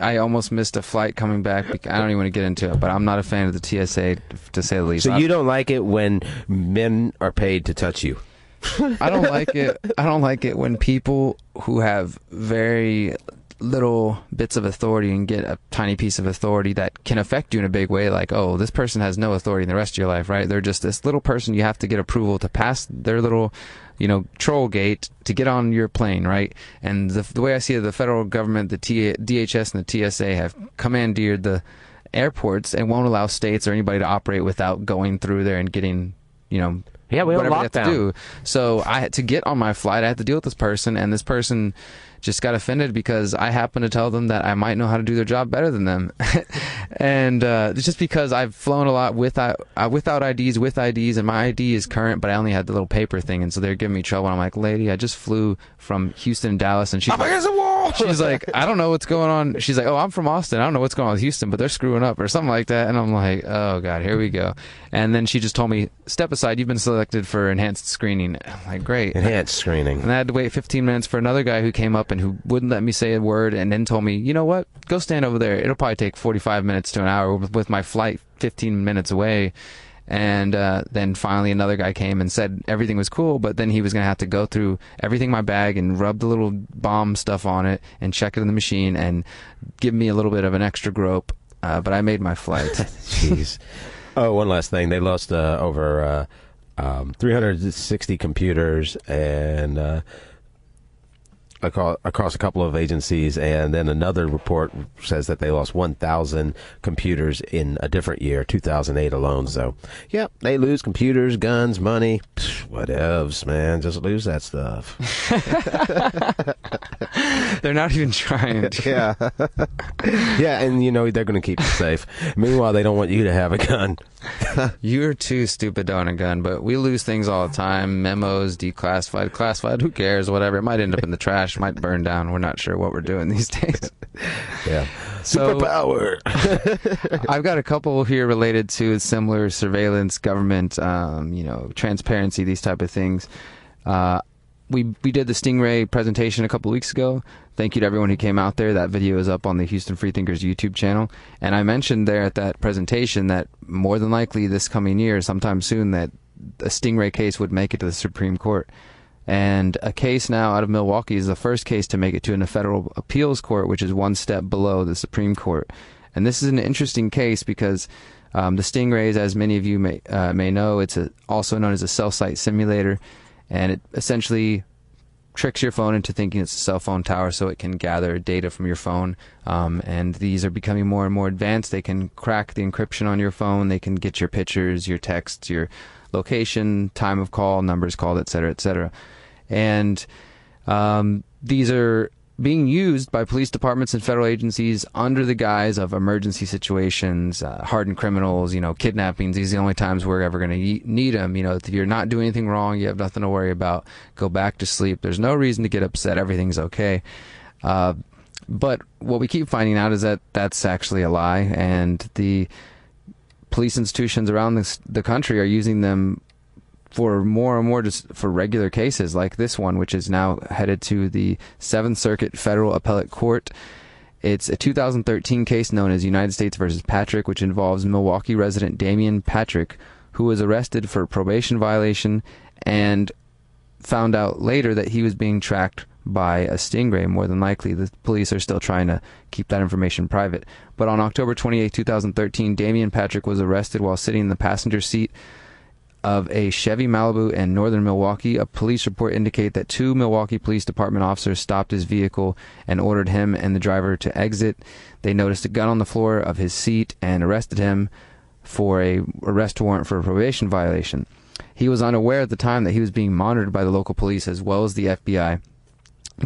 I almost missed a flight coming back. I don't even want to get into it, but I'm not a fan of the T S A, to say the least. So you don't like it when men are paid to touch you? I don't like it. I don't like it when people who have very little bits of authority and get a tiny piece of authority that can affect you in a big way, like, oh, this person has no authority in the rest of your life, right? They're just this little person. You have to get approval to pass their little, you know, troll gate to get on your plane, right? And the, the way I see it, the federal government, the D H S and the T S A have commandeered the airports and won't allow states or anybody to operate without going through there and getting, you know, yeah, we whatever they have to do. So I had to get on my flight. I had to deal with this person, and this person just got offended because I happened to tell them that I might know how to do their job better than them. And uh, it's just because I've flown a lot with, uh, without I Ds, with I Ds, and my I D is current, but I only had the little paper thing, and so they're giving me trouble. And I'm like, lady, I just flew from Houston, Dallas, and she's like, against the wall. She's like, I don't know what's going on. She's like, oh, I'm from Austin. I don't know what's going on with Houston, but they're screwing up or something like that. And I'm like, oh, God, here we go. And then she just told me, step aside. You've been selected for enhanced screening. I'm like, great. Enhanced screening. And I had to wait fifteen minutes for another guy who came up and who wouldn't let me say a word, and then told me, you know what? Go stand over there. It'll probably take forty-five minutes to an hour with my flight fifteen minutes away. And uh, then finally another guy came and said everything was cool, but then he was going to have to go through everything in my bag and rub the little bomb stuff on it and check it in the machine and give me a little bit of an extra grope. Uh, but I made my flight. Jeez. Oh, one last thing. They lost uh, over uh, um, three hundred sixty computers and uh, across, across a couple of agencies. And then another report says that they lost one thousand computers in a different year, two thousand eight alone. So, yeah, they lose computers, guns, money. Psh, whatevs, man. Just lose that stuff. They're not even trying to. Yeah. Yeah, and, you know, they're going to keep you safe. Meanwhile, they don't want you to have a gun. You're too stupid on a gun, but we lose things all the time. Memos, declassified, classified, who cares, whatever. It might end up in the trash, might burn down. We're not sure what we're doing these days. Yeah. So, superpower. I've got a couple here related to similar surveillance, government, um, you know, transparency, these type of things. Uh, we we did the Stingray presentation a couple weeks ago. Thank you to everyone who came out there. That video is up on the Houston Freethinkers YouTube channel. And I mentioned there at that presentation that more than likely this coming year, sometime soon, that a Stingray case would make it to the Supreme Court. And a case now out of Milwaukee is the first case to make it to a federal appeals court, which is one step below the Supreme Court. And this is an interesting case because um, the Stingrays, as many of you may, uh, may know, it's a, also known as a cell site simulator. And it essentially tricks your phone into thinking it's a cell phone tower so it can gather data from your phone. Um, and these are becoming more and more advanced. They can crack the encryption on your phone. They can get your pictures, your texts, your location, time of call, numbers called, et cetera, et cetera. And um, these are being used by police departments and federal agencies under the guise of emergency situations, uh, hardened criminals, you know, kidnappings. These are the only times we're ever going to need them. You know, if you're not doing anything wrong, you have nothing to worry about, go back to sleep. There's no reason to get upset. Everything's okay. Uh, but what we keep finding out is that that's actually a lie. And the police institutions around this, the country are using them for more and more just for regular cases like this one, which is now headed to the Seventh Circuit Federal Appellate Court. It's a two thousand thirteen case known as United States versus Patrick, which involves Milwaukee resident Damian Patrick, who was arrested for a probation violation and found out later that he was being tracked by a Stingray. More than likely, the police are still trying to keep that information private. But on October twenty-eighth, two thousand thirteen, Damian Patrick was arrested while sitting in the passenger seat of a Chevy Malibu in northern Milwaukee. A police report indicates that two Milwaukee Police Department officers stopped his vehicle and ordered him and the driver to exit. They noticed a gun on the floor of his seat and arrested him for a arrest warrant for a probation violation. He was unaware at the time that he was being monitored by the local police as well as the F B I.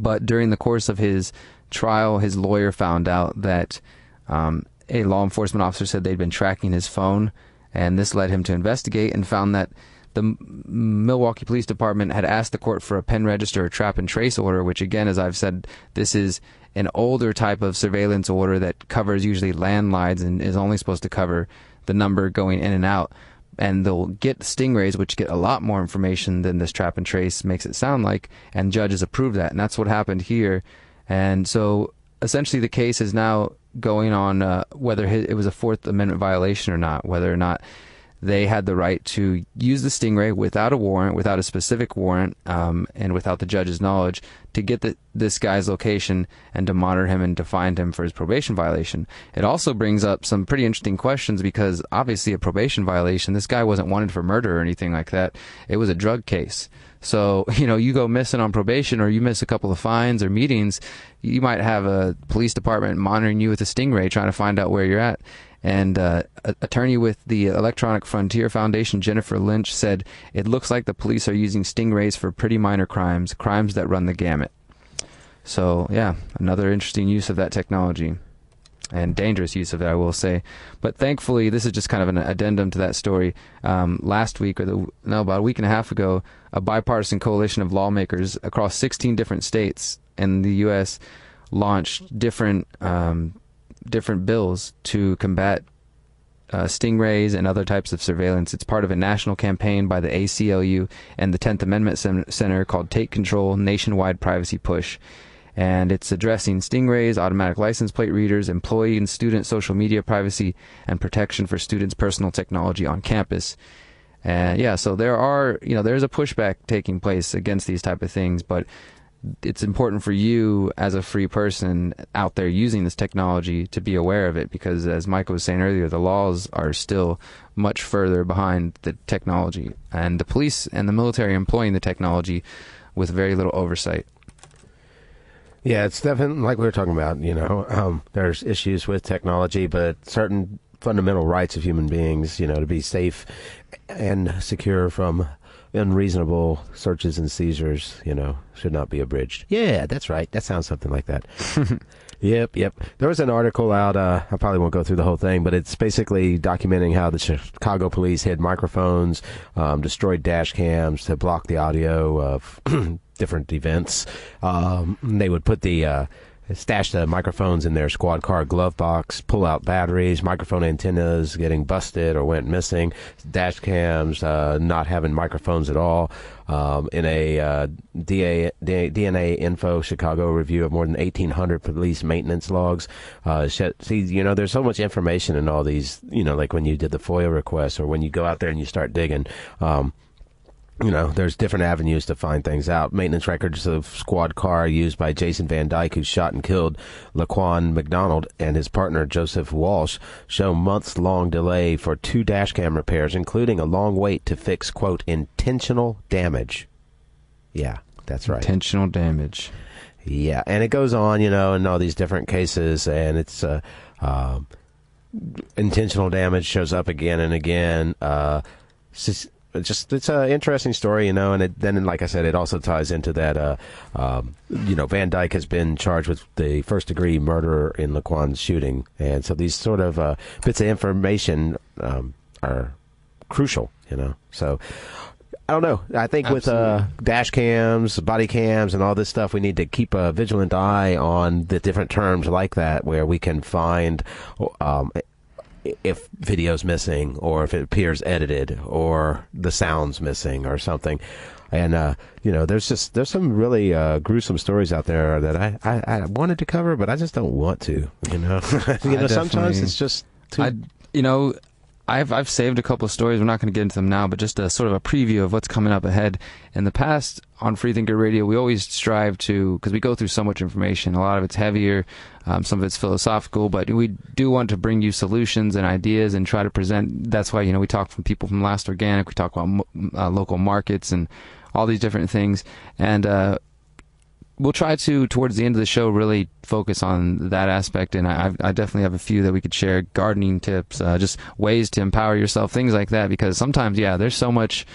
But during the course of his trial, his lawyer found out that um, a law enforcement officer said they'd been tracking his phone, and this led him to investigate and found that the Milwaukee Police Department had asked the court for a pen register or trap and trace order, which again, as I've said, this is an older type of surveillance order that covers usually landlines and is only supposed to cover the number going in and out. And they'll get Stingrays, which get a lot more information than this trap and trace makes it sound like, and judges approve that. And that's what happened here. And so essentially the case is now going on uh, whether it was a Fourth Amendment violation or not, whether or not they had the right to use the Stingray without a warrant, without a specific warrant, um, and without the judge's knowledge to get the, this guy's location and to monitor him and to find him for his probation violation. It also brings up some pretty interesting questions because obviously a probation violation, this guy wasn't wanted for murder or anything like that. It was a drug case. So, you know, you go missing on probation or you miss a couple of fines or meetings, you might have a police department monitoring you with a Stingray trying to find out where you're at. And uh, an attorney with the Electronic Frontier Foundation, Jennifer Lynch, said, "It looks like the police are using Stingrays for pretty minor crimes, crimes that run the gamut." So yeah, another interesting use of that technology, and dangerous use of it, I will say. But thankfully, this is just kind of an addendum to that story. Um, last week, or the, no, about a week and a half ago, a bipartisan coalition of lawmakers across sixteen different states in the U S launched different um, different bills to combat uh, stingrays and other types of surveillance. It's part of a national campaign by the A C L U and the tenth Amendment Center called Take Control Nationwide Privacy Push. And it's addressing stingrays, automatic license plate readers, employee and student social media privacy, and protection for students' personal technology on campus. And yeah, so there are, you know, there's a pushback taking place against these type of things, but it's important for you as a free person out there using this technology to be aware of it, because as Michael was saying earlier, the laws are still much further behind the technology, and the police and the military employing the technology with very little oversight. Yeah, it's definitely like we were talking about, you know, um, there's issues with technology, but certain fundamental rights of human beings, you know, to be safe and secure from unreasonable searches and seizures, you know, should not be abridged. Yeah, that's right. That sounds something like that. Yep, yep. There was an article out, uh, I probably won't go through the whole thing, but it's basically documenting how the Chicago police hid microphones, um, destroyed dash cams to block the audio of different events. Um, they would put the, uh, stash the microphones in their squad car glove box, pull out batteries, microphone antennas getting busted or went missing, dash cams, uh, not having microphones at all. Um, in a uh, D A, D A, D N A Info Chicago review of more than eighteen hundred police maintenance logs. Uh, see, you know, there's so much information in all these, you know, like when you did the FOIA request or when you go out there and you start digging. Um, you know, there's different avenues to find things out. Maintenance records of squad car used by Jason Van Dyke, who shot and killed Laquan McDonald, and his partner, Joseph Walsh, show months-long delay for two dash cam repairs, including a long wait to fix, quote, intentional damage. Yeah, that's right. Intentional damage. Yeah, and it goes on, you know, in all these different cases, and it's... Uh, uh, intentional damage shows up again and again. Uh... Just it's an interesting story, you know, and it, then, like I said, it also ties into that, uh, um, you know, Van Dyke has been charged with the first-degree murder in Laquan's shooting. And so these sort of uh, bits of information um, are crucial, you know. So I don't know. I think Absolutely. with uh, dash cams, body cams, and all this stuff, we need to keep a vigilant eye on the different terms like that where we can find um, – if video's missing or if it appears edited or the sound's missing or something. And, uh, you know, there's just there's some really uh, gruesome stories out there that I, I, I wanted to cover, but I just don't want to, you know. you know, sometimes it's just too... I, you know, I've, I've saved a couple of stories. We're not going to get into them now, but just a sort of a preview of what's coming up ahead. In the past, on Freethinker Radio, we always strive to, because we go through so much information, a lot of it's heavier, um, some of it's philosophical, but we do want to bring you solutions and ideas and try to present. That's why, you know, we talk from people from Last Organic, we talk about uh, local markets and all these different things. And, uh, we'll try to, towards the end of the show, really focus on that aspect, and I, I definitely have a few that we could share, gardening tips, uh, just ways to empower yourself, things like that, because sometimes, yeah, there's so much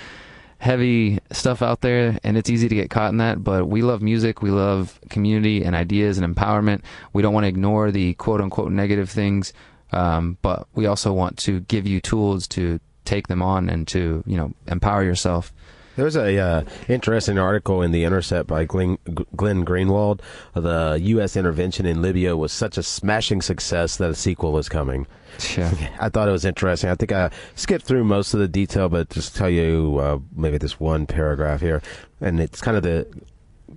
heavy stuff out there, and it's easy to get caught in that, but we love music, we love community and ideas and empowerment. We don't want to ignore the quote-unquote negative things, um, but we also want to give you tools to take them on and to, you know, empower yourself. There's a uh, interesting article in The Intercept by Glenn, Glenn Greenwald. The U S intervention in Libya was such a smashing success that a sequel was coming. Yeah. I thought it was interesting. I think I skipped through most of the detail, but just tell you uh, maybe this one paragraph here. And it's kind of the...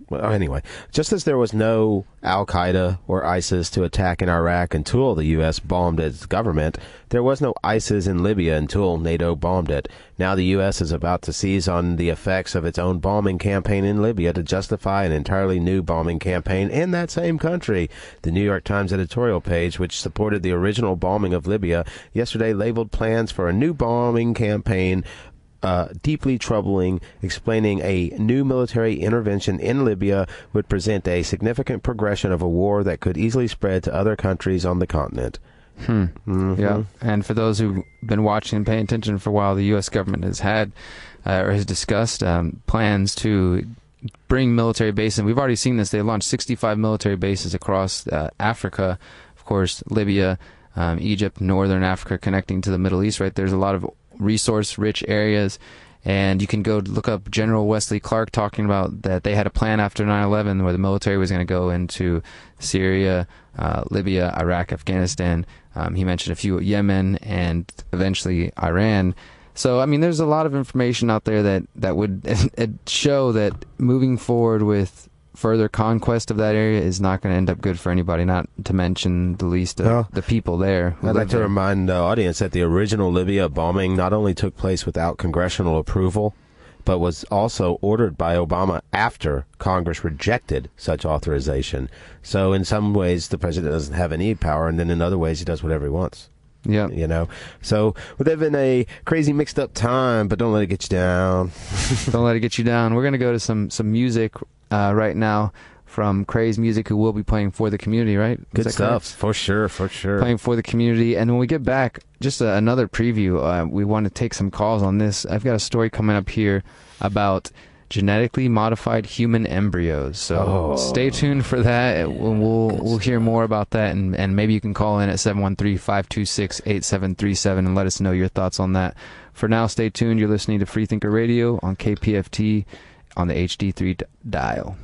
Well, anyway, just as there was no al-Qaeda or ISIS to attack in Iraq until the U S bombed its government, there was no ISIS in Libya until NATO bombed it. Now the U S is about to seize on the effects of its own bombing campaign in Libya to justify an entirely new bombing campaign in that same country. The New York Times editorial page, which supported the original bombing of Libya, yesterday labeled plans for a new bombing campaign Uh, deeply troubling, explaining a new military intervention in Libya would present a significant progression of a war that could easily spread to other countries on the continent. Hmm. Mm-hmm. Yeah, and for those who've been watching and paying attention for a while, the U S government has had uh, or has discussed um, plans to bring military bases. And we've already seen this. They launched sixty-five military bases across uh, Africa, of course, Libya, um, Egypt, northern Africa, connecting to the Middle East, right? There's a lot of resource-rich areas. And you can go look up General Wesley Clark talking about that they had a plan after nine eleven where the military was going to go into Syria, uh, Libya, Iraq, Afghanistan. Um, he mentioned a few, Yemen, and eventually Iran. So, I mean, there's a lot of information out there that, that would show that moving forward with further conquest of that area is not going to end up good for anybody, not to mention the least of no. the people there. I'd like there. to remind the audience that the original Libya bombing not only took place without congressional approval, but was also ordered by Obama after Congress rejected such authorization. So in some ways, the president doesn't have any power, and then in other ways, he does whatever he wants. Yeah. You know, so we're living a crazy mixed up time, but don't let it get you down. Don't let it get you down. We're going to go to some, some music uh, right now from Craze Music, who will be playing for the community, right? Is Good stuff. Correct? For sure. For sure. Playing for the community. And when we get back, just a, another preview. Uh, we want to take some calls on this. I've got a story coming up here about genetically modified human embryos. So oh. stay tuned for that. We'll we'll hear more about that, and, and maybe you can call in at seven one three, five two six, eight seven three seven and let us know your thoughts on that. For now, stay tuned. You're listening to Freethinker Radio on K P F T on the H D three d- dial.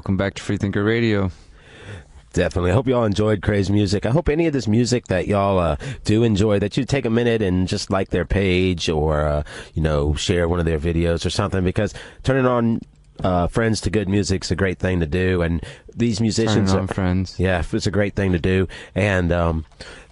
Welcome back to Freethinker Radio. Definitely. I hope y'all enjoyed Craze Music. I hope any of this music that y'all uh, do enjoy, that you take a minute and just like their page or, uh, you know, share one of their videos or something, because turning on uh, friends to good music is a great thing to do. And these musicians turning on are friends. Yeah, it's a great thing to do. And um,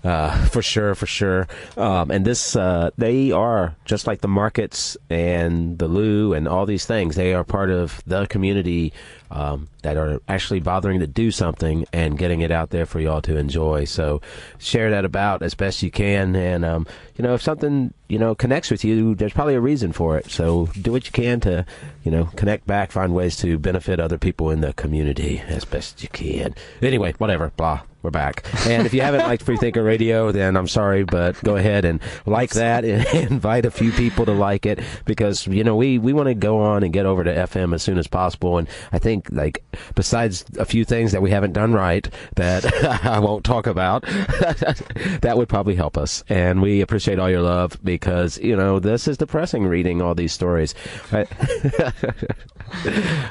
uh, for sure, for sure. Um, and this, uh, they are just like the markets and the Lou and all these things. They are part of the community. Um, that are actually bothering to do something and getting it out there for y'all to enjoy. So share that about as best you can. And, um, you know, if something, you know, connects with you, there's probably a reason for it. So do what you can to, you know, connect back, find ways to benefit other people in the community as best you can. Anyway, whatever, blah, we're back. And if you haven't liked Freethinker Radio, then I'm sorry, but go ahead and like that and invite a few people to like it, because, you know, we, we want to go on and get over to F M as soon as possible. And I think, like, besides a few things that we haven't done right that I won't talk about, that would probably help us. And we appreciate all your love, because, you know, this is depressing reading all these stories. Right?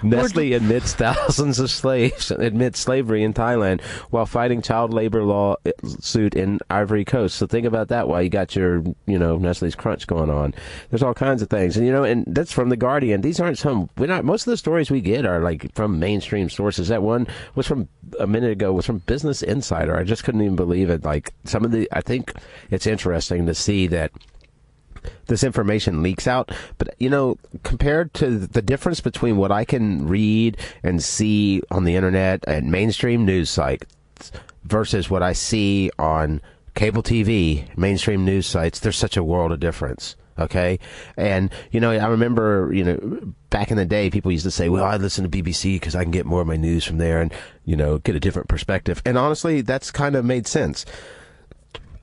Nestle admits thousands of slaves admits slavery in Thailand while fighting child labor law suit in Ivory Coast. So think about that while you got your, you know, Nestle's Crunch going on. There's all kinds of things. And, you know, and that's from The Guardian. These aren't some, we're not, most of the stories we get are like from mainstream sources. That one was from a minute ago, was from Business Insider. I just couldn't even believe it. Like some of the, I think it's interesting to see that this information leaks out, but, you know, compared to the difference between what I can read and see on the internet and mainstream news sites versus what I see on cable T V, mainstream news sites, there's such a world of difference. Okay. And, you know, I remember, you know, back in the day, people used to say, well, I listen to B B C because I can get more of my news from there and, you know, get a different perspective. And honestly, that's kind of made sense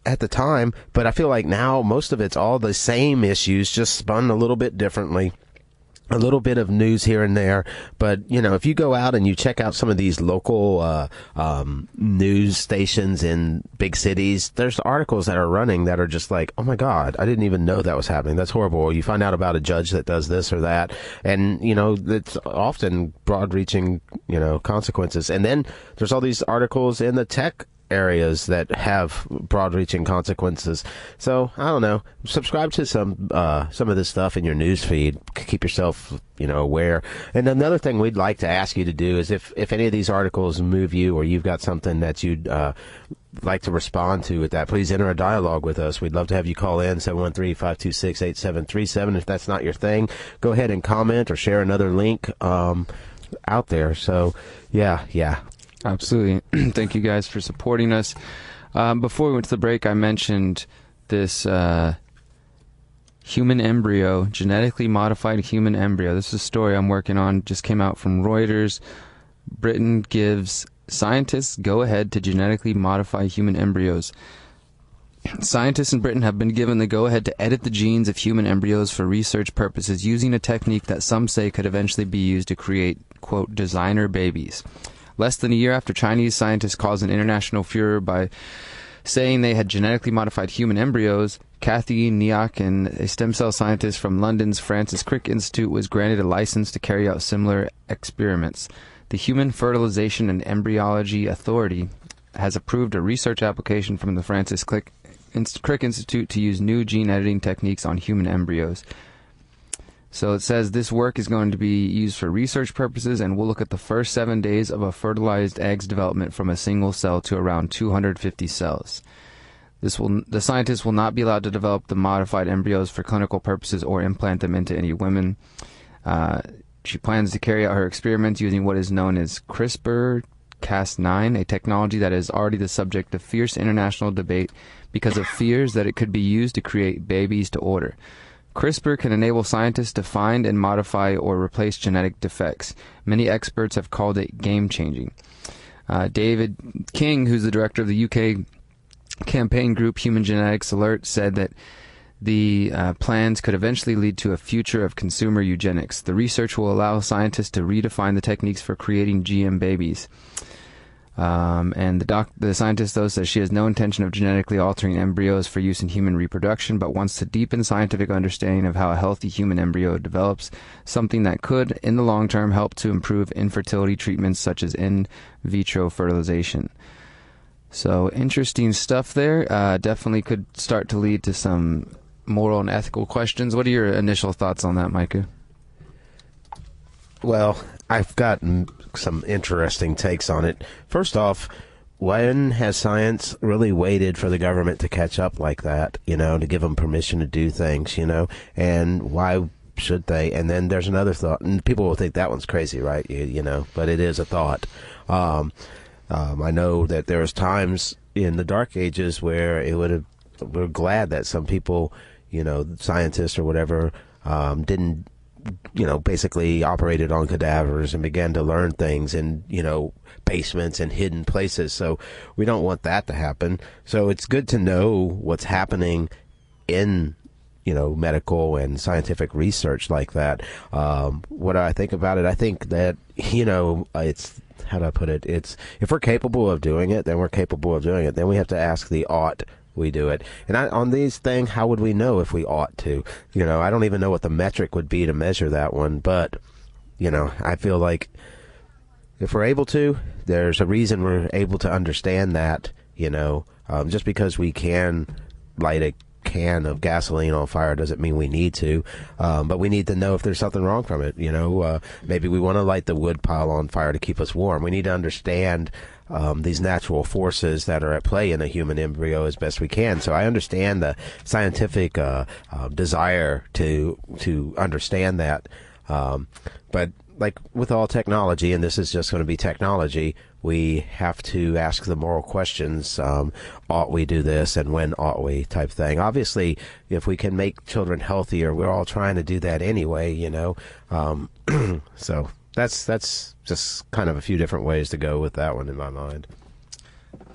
at the time. But I feel like now most of it's all the same issues, just spun a little bit differently. A little bit of news here and there, but, you know, if you go out and you check out some of these local uh, um, news stations in big cities, there's articles that are running that are just like, oh my God, I didn't even know that was happening. That's horrible. You find out about a judge that does this or that, and, you know, it's often broad-reaching, you know, consequences. And then there's all these articles in the tech areas that have broad-reaching consequences. So I don't know. Subscribe to some uh, some of this stuff in your news feed. Keep yourself, you know, aware. And another thing we'd like to ask you to do is, if if any of these articles move you, or you've got something that you'd uh, like to respond to with that, please enter a dialogue with us. We'd love to have you call in seven one three, five two six, eight seven three seven. If that's not your thing, go ahead and comment or share another link um, out there. So yeah, yeah. Absolutely. Thank you guys for supporting us. Um, before we went to the break, I mentioned this uh, human embryo, genetically modified human embryo. This is a story I'm working on. Just came out from Reuters. Britain gives scientists go-ahead to genetically modify human embryos. Scientists in Britain have been given the go-ahead to edit the genes of human embryos for research purposes using a technique that some say could eventually be used to create, quote, designer babies. Less than a year after Chinese scientists caused an international furor by saying they had genetically modified human embryos, Cathy Niak, a stem cell scientist from London's Francis Crick Institute, was granted a license to carry out similar experiments. The Human Fertilization and Embryology Authority has approved a research application from the Francis Crick Institute to use new gene editing techniques on human embryos. So it says this work is going to be used for research purposes, and we'll look at the first seven days of a fertilized egg's development from a single cell to around two hundred fifty cells. This will, the scientists will not be allowed to develop the modified embryos for clinical purposes or implant them into any women. Uh, she plans to carry out her experiments using what is known as CRISPR Cas nine, a technology that is already the subject of fierce international debate because of fears that it could be used to create babies to order. CRISPR can enable scientists to find and modify or replace genetic defects. Many experts have called it game-changing. Uh, David King, who's the director of the U K campaign group Human Genetics Alert, said that the uh, plans could eventually lead to a future of consumer eugenics. The research will allow scientists to redefine the techniques for creating G M babies. Um, and the doc, the scientist, though, says she has no intention of genetically altering embryos for use in human reproduction, but wants to deepen scientific understanding of how a healthy human embryo develops, something that could, in the long term, help to improve infertility treatments such as in vitro fertilization. So, interesting stuff there. Uh, definitely could start to lead to some moral and ethical questions. What are your initial thoughts on that, Micah? Well, I've gotten some interesting takes on it. First off, when has science really waited for the government to catch up like that, you know, to give them permission to do things, you know, and why should they? And then there's another thought, and people will think that one's crazy, right, you, you know, but it is a thought. Um, um, I know that there was times in the Dark Ages where it would have, we're glad that some people, you know, scientists or whatever, um, didn't, you know, basically operated on cadavers and began to learn things in, you know, basements and hidden places. So we don't want that to happen. So it's good to know what's happening in, you know, medical and scientific research like that. Um, what do I think about it? I think that, you know, it's, how do I put it? It's, if we're capable of doing it, then we're capable of doing it. Then we have to ask the ought we do it. And I, on these things, how would we know if we ought to? You know, I don't even know what the metric would be to measure that one, but, you know, I feel like if we're able to, there's a reason we're able to understand that, you know, um, just because we can light a can of gasoline on fire doesn't mean we need to, um, but we need to know if there's something wrong from it, you know. Uh, maybe we want to light the wood pile on fire to keep us warm. We need to understand Um, these natural forces that are at play in a human embryo as best we can. So I understand the scientific uh, uh, desire to to understand that. Um, but like with all technology, and this is just going to be technology, we have to ask the moral questions. Um, ought we do this, and when ought we, type thing. Obviously, if we can make children healthier, we're all trying to do that anyway, you know. Um, so that's that's. Just kind of a few different ways to go with that one in my mind.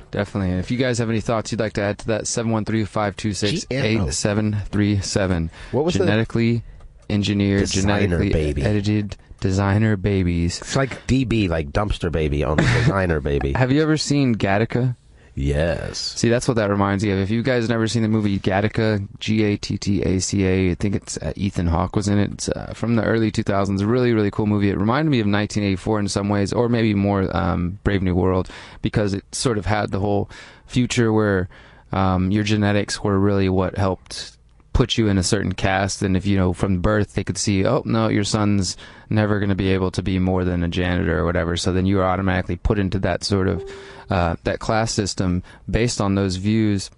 Definitely. And if you guys have any thoughts you'd like to add to that, seven one three, five two six, eight seven three seven. What was genetically the engineered, designer genetically baby. Edited designer babies. It's like D B, like dumpster baby on the designer baby. Have you ever seen Gattaca? Yes. See, that's what that reminds me of. If you guys have never seen the movie Gattaca, G A T T A C A, I think it's uh, Ethan Hawke was in it. It's uh, from the early two thousands. Really, really cool movie. It reminded me of nineteen eighty-four in some ways, or maybe more um, Brave New World, because it sort of had the whole future where um, your genetics were really what helped put you in a certain caste, and if, you know, from birth they could see, oh, no, your son's never going to be able to be more than a janitor or whatever, so then you are automatically put into that sort of, uh, that class system based on those views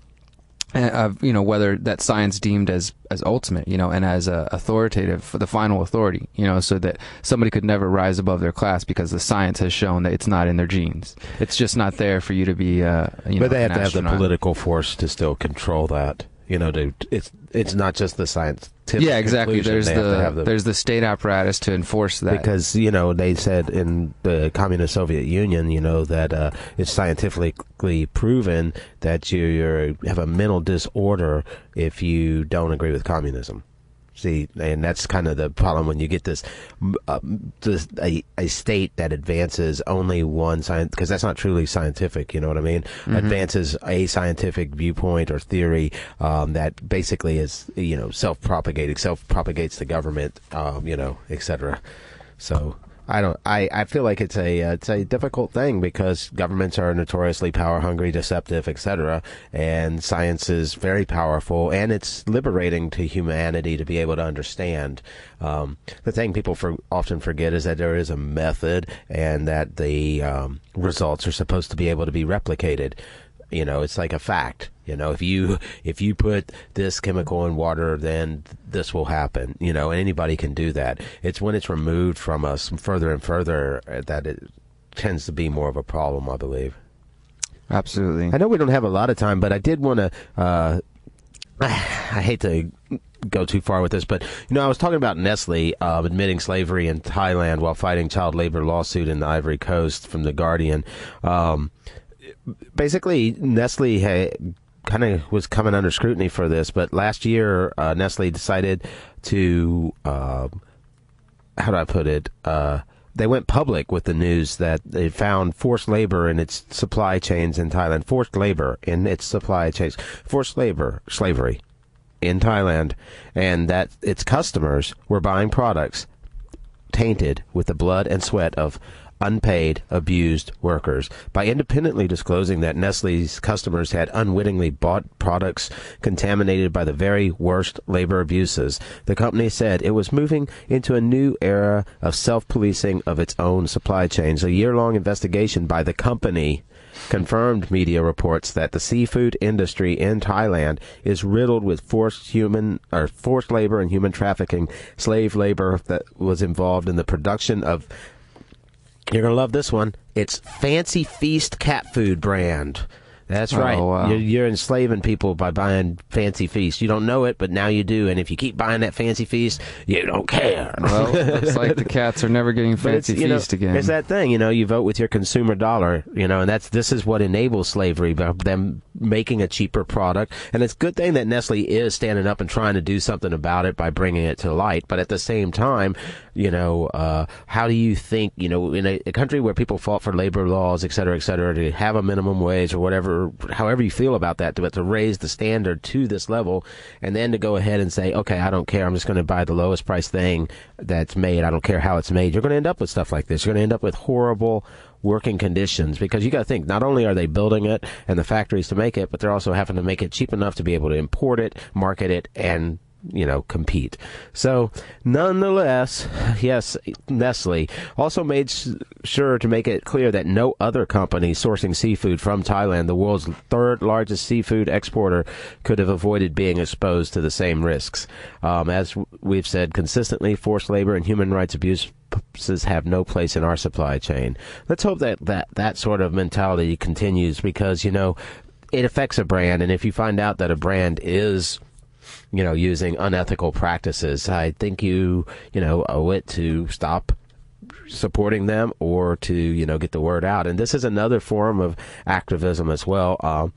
of, you know, whether that science deemed as, as ultimate, you know, and as uh, authoritative for the final authority, you know, so that somebody could never rise above their class because the science has shown that it's not in their genes. It's just not there for you to be, uh, you know, but they have to have the political force to still control that. You know, to, it's it's not just the scientific. Yeah, exactly. There's the, have have the there's the state apparatus to enforce that. Because, you know, they said in the communist Soviet Union, you know, that uh, it's scientifically proven that you you're, have a mental disorder if you don't agree with communism. See, and that's kind of the problem when you get this, uh, this a, a state that advances only one science, because that's not truly scientific, you know what I mean? Mm-hmm. Advances a scientific viewpoint or theory um, that basically is, you know, self-propagating, self-propagates the government, um, you know, et cetera. So I don't, I, I feel like it's a, uh, it's a difficult thing because governments are notoriously power hungry, deceptive, et cetera. And science is very powerful and it's liberating to humanity to be able to understand. Um, the thing people for, often forget is that there is a method and that the, um, results are supposed to be able to be replicated. You know, it's like a fact. You know, if you if you put this chemical in water, then this will happen. You know, and anybody can do that. It's when it's removed from us further and further that it tends to be more of a problem, I believe. Absolutely. I know we don't have a lot of time, but I did want to. Uh, I hate to go too far with this, but, you know, I was talking about Nestle uh, admitting slavery in Thailand while fighting child labor lawsuit in the Ivory Coast from The Guardian. Um, Basically, Nestle had, kind of was coming under scrutiny for this, but last year uh, Nestle decided to, uh, how do I put it, uh, they went public with the news that they found forced labor in its supply chains in Thailand. Forced labor in its supply chains. Forced labor, slavery in Thailand, and that its customers were buying products tainted with the blood and sweat of unpaid, abused workers. By independently disclosing that Nestle's customers had unwittingly bought products contaminated by the very worst labor abuses, the company said it was moving into a new era of self-policing of its own supply chains. A year-long investigation by the company confirmed media reports that the seafood industry in Thailand is riddled with forced human or forced labor and human trafficking, slave labor that was involved in the production of, you're going to love this one, it's Fancy Feast cat food brand. That's right. Oh, wow. You're, you're enslaving people by buying Fancy Feast. You don't know it, but now you do. And if you keep buying that Fancy Feast, you don't care. Well, it's like the cats are never getting Fancy Feast know, again. It's that thing, you know, you vote with your consumer dollar, you know, and that's this is what enables slavery, by them making a cheaper product. And it's a good thing that Nestle is standing up and trying to do something about it by bringing it to light. But at the same time, you know, uh, how do you think, you know, in a, a country where people fought for labor laws, et cetera, et cetera, to have a minimum wage or whatever, however you feel about that, but to raise the standard to this level and then to go ahead and say, okay, I don't care, I'm just going to buy the lowest price thing that's made, I don't care how it's made, you're going to end up with stuff like this. You're going to end up with horrible working conditions, because you got to think, not only are they building it and the factories to make it, but they're also having to make it cheap enough to be able to import it, market it, and, you know, compete. So nonetheless, yes, Nestle also made sh- sure to make it clear that no other company sourcing seafood from Thailand, the world's third largest seafood exporter, could have avoided being exposed to the same risks. Um, as we've said consistently, forced labor and human rights abuse have no place in our supply chain. Let's hope that that, that sort of mentality continues, because, you know, it affects a brand. And if you find out that a brand is, you know, using unethical practices, I think you, you know, owe it to stop supporting them or to, you know, get the word out. And this is another form of activism as well. Uh,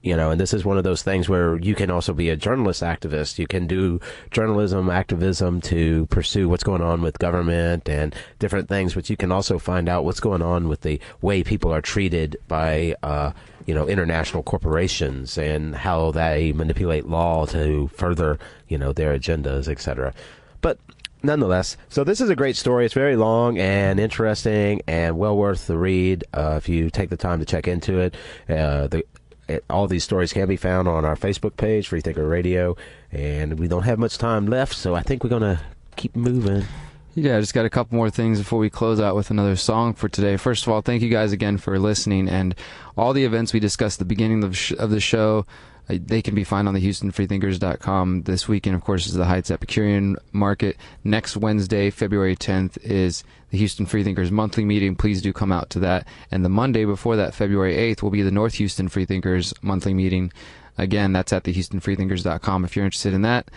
you know, and this is one of those things where you can also be a journalist activist. You can do journalism activism to pursue what's going on with government and different things, but you can also find out what's going on with the way people are treated by, uh, you know, international corporations and how they manipulate law to further, you know, their agendas, et cetera. But nonetheless, so this is a great story. It's very long and interesting and well worth the read, uh, if you take the time to check into it. Uh, the It, all these stories can be found on our Facebook page, Freethinker Radio, and we don't have much time left, so I think we're going to keep moving. Yeah, I just got a couple more things before we close out with another song for today. First of all, thank you guys again for listening, and all the events we discussed at the beginning of, sh- of the show, uh, they can be found on the Houston Freethinkers dot com. This weekend, of course, is the Heights Epicurean Market. Next Wednesday, February tenth, is the Houston Freethinkers monthly meeting. Please do come out to that. And the Monday before that, February eighth, will be the North Houston Freethinkers monthly meeting. Again, that's at the Houston Freethinkers dot com if you're interested in that.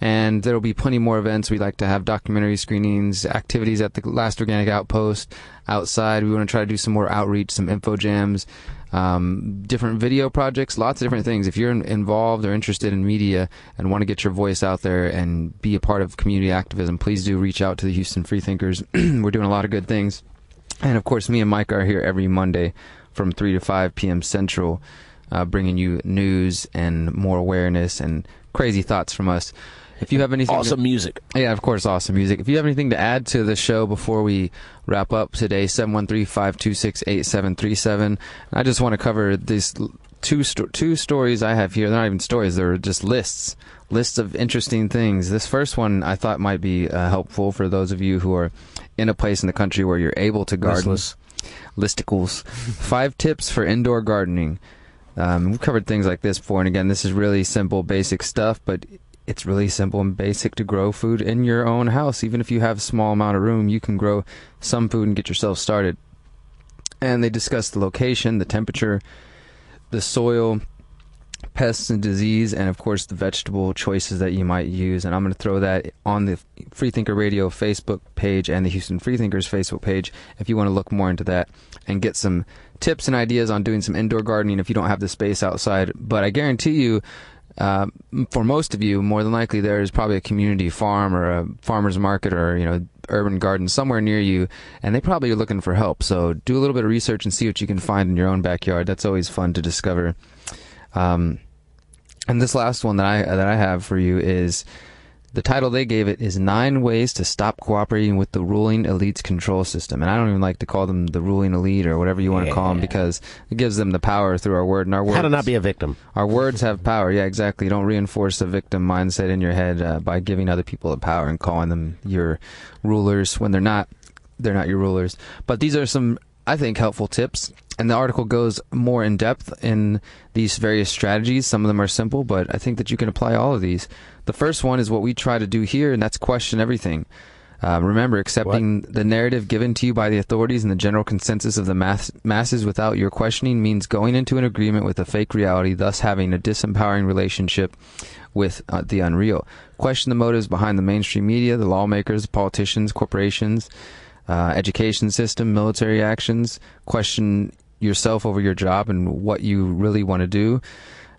And there will be plenty more events. We like to have documentary screenings, activities at the Last Organic Outpost, outside. We want to try to do some more outreach, some info jams, um, different video projects, lots of different things. If you're involved or interested in media and want to get your voice out there and be a part of community activism, please do reach out to the Houston Freethinkers. We're doing a lot of good things. And, of course, me and Mike are here every Monday from three to five p.m. Central, uh, bringing you news and more awareness and crazy thoughts from us. If you have anything, awesome to, music. Yeah, of course, awesome music. If you have anything to add to the show before we wrap up today, seven one three, five two six, eight seven three seven. I just want to cover these two sto- two stories I have here. They're not even stories; they're just lists, lists of interesting things. This first one I thought might be uh, helpful for those of you who are in a place in the country where you're able to garden. Listless. Listicles. Five tips for indoor gardening. Um, we've covered things like this before, and again, this is really simple, basic stuff, but it's really simple and basic to grow food in your own house. Even if you have a small amount of room, you can grow some food and get yourself started. And they discuss the location, the temperature, the soil, pests and disease, and of course the vegetable choices that you might use. And I'm going to throw that on the Freethinker Radio Facebook page and the Houston Freethinkers Facebook page if you want to look more into that and get some tips and ideas on doing some indoor gardening if you don't have the space outside. But I guarantee you, Uh, for most of you, more than likely, there is probably a community farm or a farmer's market or, you know, urban garden somewhere near you, and they probably are looking for help. So do a little bit of research and see what you can find in your own backyard. That's always fun to discover. Um, and this last one that I that I have for you is, the title they gave it is Nine Ways to Stop Cooperating with the Ruling Elite's Control System. And I don't even like to call them the ruling elite or whatever you want yeah. to call them, because it gives them the power through our word. And our words, how to not be a victim. Our words have power. Yeah, exactly. Don't reinforce the victim mindset in your head uh, by giving other people the power and calling them your rulers when they're not. They're not your rulers. But these are some, I think, helpful tips. And the article goes more in depth in these various strategies. Some of them are simple, but I think that you can apply all of these. The first one is what we try to do here, and that's question everything. Uh, remember, accepting what? the narrative given to you by the authorities and the general consensus of the mass, masses without your questioning means going into an agreement with a fake reality, thus having a disempowering relationship with uh, the unreal. Question the motives behind the mainstream media, the lawmakers, politicians, corporations, uh, education system, military actions. Question yourself over your job and what you really want to do.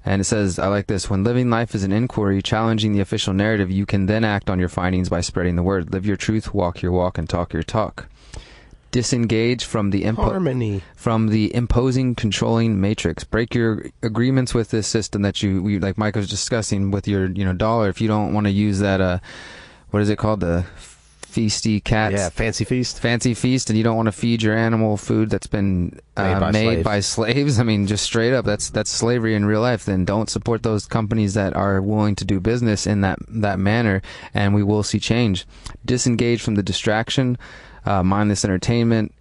And it says, I like this, when living life is an inquiry, challenging the official narrative, you can then act on your findings by spreading the word. Live your truth, walk your walk, and talk your talk. Disengage from the impo- from the imposing, controlling matrix. Break your agreements with this system that you, we, like Mike was discussing, with your you know dollar. If you don't want to use that, uh, what is it called, the feasty cats? Yeah, fancy feast. Fancy feast, and you don't want to feed your animal food that's been uh, made, by, made slaves. by slaves. I mean, just straight up, that's that's slavery in real life. Then don't support those companies that are willing to do business in that, that manner, and we will see change. Disengage from the distraction, uh, mindless entertainment.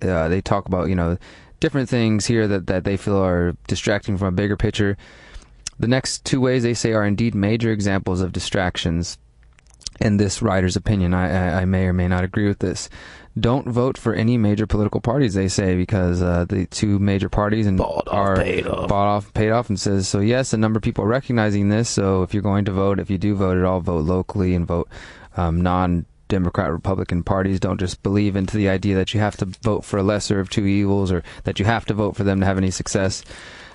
Uh, they talk about, you know, different things here that, that they feel are distracting from a bigger picture. The next two ways they say are indeed major examples of distractions. In this writer's opinion, I, I may or may not agree with this. Don't vote for any major political parties, they say, because uh, the two major parties and bought off, are paid off. bought off, paid off, and says, so yes, a number of people are recognizing this, so if you're going to vote, if you do vote at all, vote locally and vote um, non-Democrat, Republican parties. Don't just believe into the idea that you have to vote for a lesser of two evils or that you have to vote for them to have any success.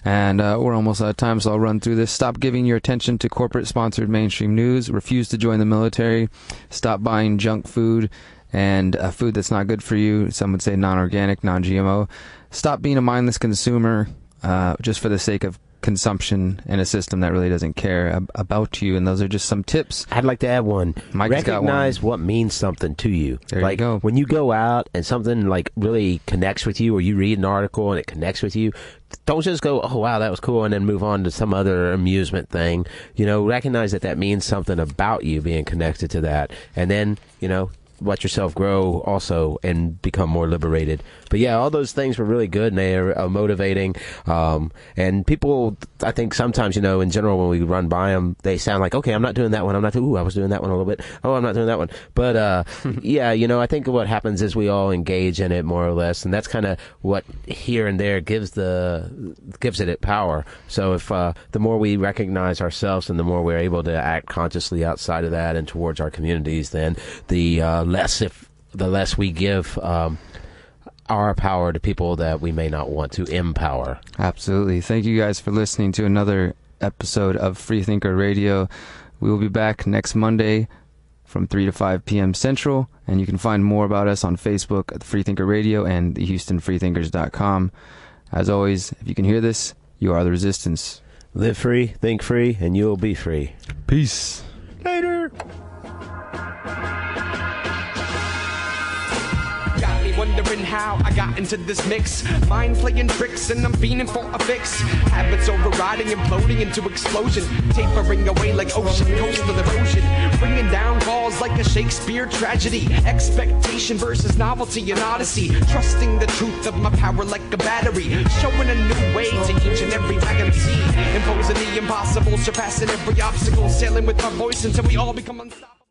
And uh, we're almost out of time, so I'll run through this. Stop giving your attention to corporate-sponsored mainstream news. Refuse to join the military. Stop buying junk food and uh, food that's not good for you. Some would say non-organic, non-G M O. Stop being a mindless consumer uh, just for the sake of consumption in a system that really doesn't care ab- about you. And those are just some tips. I'd like to add one. Mike's got one. Recognize what means something to you. There you go. Like when you go out and something like really connects with you, or you read an article and it connects with you, don't just go, oh, wow, that was cool, and then move on to some other amusement thing. You know, recognize that that means something about you being connected to that. And then, you know, let yourself grow also and become more liberated. But, yeah, all those things were really good, and they are uh, motivating. Um, and people, I think sometimes, you know, in general, when we run by them, they sound like, okay, I'm not doing that one. I'm not doing, ooh, I was doing that one a little bit. Oh, I'm not doing that one. But, uh, yeah, you know, I think what happens is we all engage in it more or less, and that's kind of what here and there gives the gives it, it power. So if uh, the more we recognize ourselves and the more we're able to act consciously outside of that and towards our communities, then the uh, less if the less we give um, our power to people that we may not want to empower. Absolutely. Thank you guys for listening to another episode of Freethinker Radio. We will be back next Monday from three to five p.m. Central, and you can find more about us on Facebook at Freethinker Radio and the houston freethinkers dot com. As always, if you can hear this, you are the resistance. Live free, think free, and you'll be free. Peace. Later. Wondering how I got into this mix. Mind playing tricks and I'm fiending for a fix. Habits overriding, imploding into explosion. Tapering away like ocean coastal erosion. Bringing down walls like a Shakespeare tragedy. Expectation versus novelty and odyssey. Trusting the truth of my power like a battery. Showing a new way to each and every vacancy. Imposing the impossible, surpassing every obstacle. Sailing with my voice until we all become unstoppable.